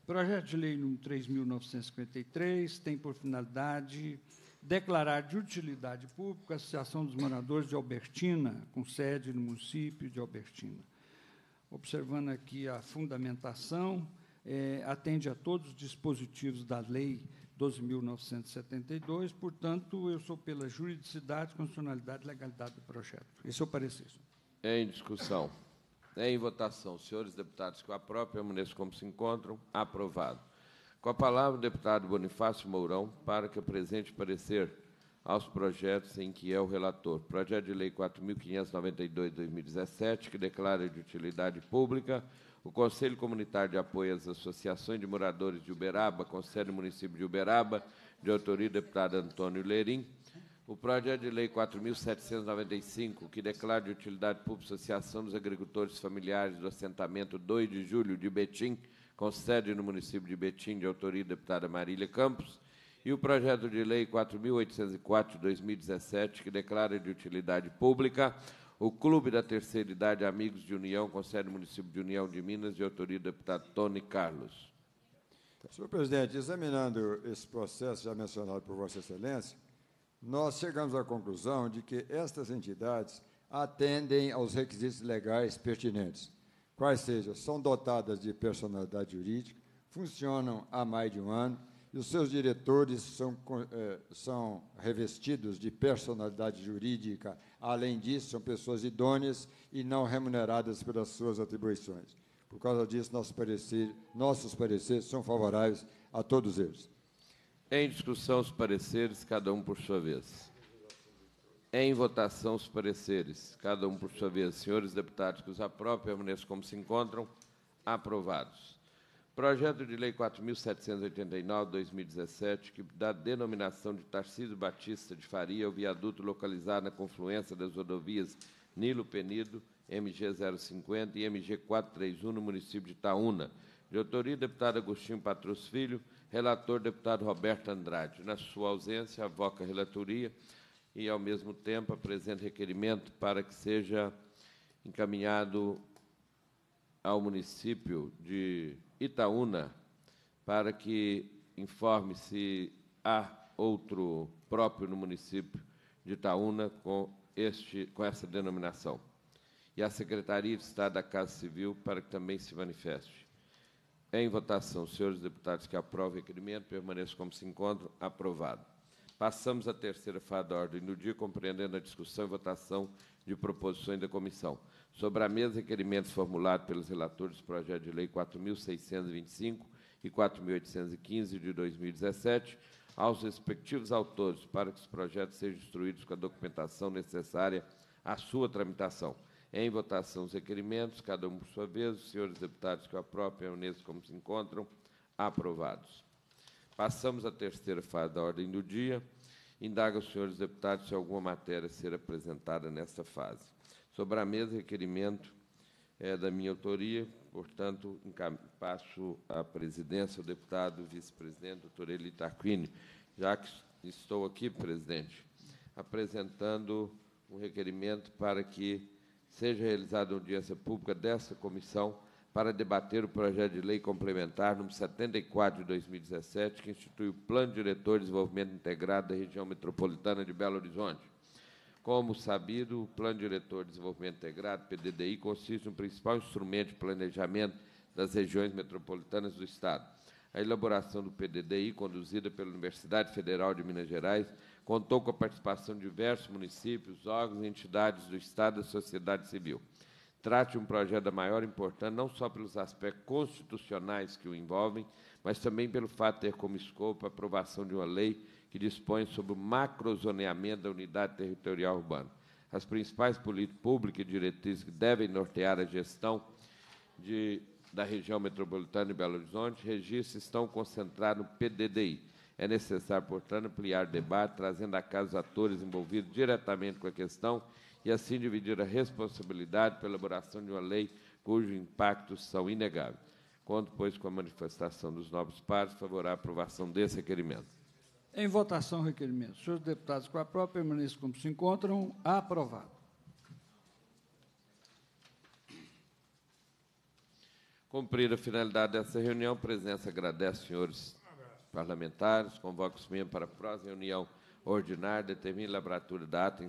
Projeto de Lei nº três mil novecentos e cinquenta e três tem por finalidade declarar de utilidade pública a Associação dos Moradores de Albertina, com sede no município de Albertina. Observando aqui a fundamentação, é, atende a todos os dispositivos da Lei doze mil novecentos e setenta e dois, portanto, eu sou pela juridicidade, constitucionalidade e legalidade do projeto. Esse é o parecer. Em discussão. Em votação, senhores deputados, com a própria, permaneçam como se encontram. Aprovado. Com a palavra, o deputado Bonifácio Mourão, para que apresente parecer aos projetos em que é o relator. Projeto de Lei quatro mil quinhentos e noventa e dois, dois mil e dezessete, que declara de utilidade pública o Conselho Comunitário de Apoio às Associações de Moradores de Uberaba, com sede no município de Uberaba, de autoria do deputado Antônio Lerim. O projeto de lei quatro mil setecentos e noventa e cinco, que declara de utilidade pública a Associação dos Agricultores Familiares do assentamento dois de julho de Betim, com sede no município de Betim, de autoria da deputada Marília Campos, e o projeto de lei quatro mil oitocentos e quatro, dois mil e dezessete, que declara de utilidade pública o Clube da Terceira Idade Amigos de União, com sede no município de União de Minas, de autoria do deputado Tony Carlos. Senhor presidente, examinando esse processo já mencionado por Vossa Excelência, nós chegamos à conclusão de que estas entidades atendem aos requisitos legais pertinentes, quais sejam, são dotadas de personalidade jurídica, funcionam há mais de um ano e os seus diretores são, eh, são revestidos de personalidade jurídica. Além disso, são pessoas idôneas e não remuneradas pelas suas atribuições. Por causa disso, nosso parecer, nossos pareceres são favoráveis a todos eles. Em discussão, os pareceres, cada um por sua vez. Em votação, os pareceres, cada um por sua vez. Senhores deputados que os aprovam, permaneçam como se encontram. Aprovados. Projeto de Lei quatro mil setecentos e oitenta e nove, dois mil e dezessete, que dá denominação de Tarcísio Batista de Faria ao viaduto localizado na confluência das rodovias Nilo Penido, M G zero cinquenta e M G quatrocentos e trinta e um, no município de Itaúna. De autoria, deputado Agostinho Patrus Filho, relator, deputado Roberto Andrade. Na sua ausência, avoca a relatoria e, ao mesmo tempo, apresenta requerimento para que seja encaminhado ao município de Itaúna para que informe se há outro próprio no município de Itaúna com, este, com essa denominação. E a Secretaria de Estado da Casa Civil para que também se manifeste. Em votação, senhores deputados que aprovam o requerimento, permaneçam como se encontram. Aprovado. Passamos à terceira fase da ordem do dia, compreendendo a discussão e votação de proposições da comissão. Sobre a mesa, requerimentos formulados pelos relatores do projeto de lei quatro mil seiscentos e vinte e cinco e quatro mil oitocentos e quinze de dois mil e dezessete, aos respectivos autores, para que os projetos sejam instruídos com a documentação necessária à sua tramitação. Em votação, os requerimentos, cada um por sua vez. Os senhores deputados que aprovam, permaneçam como se encontram. Aprovados. Passamos à terceira fase da ordem do dia. Indaga os senhores deputados se alguma matéria será apresentada nesta fase. Sobre a mesa, requerimento é da minha autoria, portanto, passo à presidência ao deputado vice-presidente, doutor Hely Tarquínio, já que estou aqui, presidente, apresentando um requerimento para que seja realizada audiência pública dessa comissão para debater o projeto de lei complementar número setenta e quatro de dois mil e dezessete, que institui o Plano Diretor de Desenvolvimento Integrado da Região Metropolitana de Belo Horizonte. Como sabido, o Plano Diretor de Desenvolvimento Integrado, P D D I, consiste no principal instrumento de planejamento das regiões metropolitanas do Estado. A elaboração do P D D I, conduzida pela Universidade Federal de Minas Gerais, contou com a participação de diversos municípios, órgãos e entidades do Estado e da sociedade civil. Trata-se de um projeto da maior importância, não só pelos aspectos constitucionais que o envolvem, mas também pelo fato de ter como escopo a aprovação de uma lei que dispõe sobre o macrozoneamento da unidade territorial urbana. As principais políticas públicas e diretrizes que devem nortear a gestão de, da região metropolitana de Belo Horizonte registros estão concentrados no P D D I. É necessário, portanto, ampliar o debate, trazendo à casa os atores envolvidos diretamente com a questão e assim dividir a responsabilidade pela elaboração de uma lei cujos impactos são inegáveis. Conto, pois, com a manifestação dos nobres pares favorável à aprovação desse requerimento. Em votação, requerimento. Senhores deputados que aprovam, permaneçam como se encontram. Aprovado. Cumprida a finalidade dessa reunião, a presença agradece aos senhores parlamentares, convoca os membros para a próxima reunião ordinária, determina a lavratura da ata em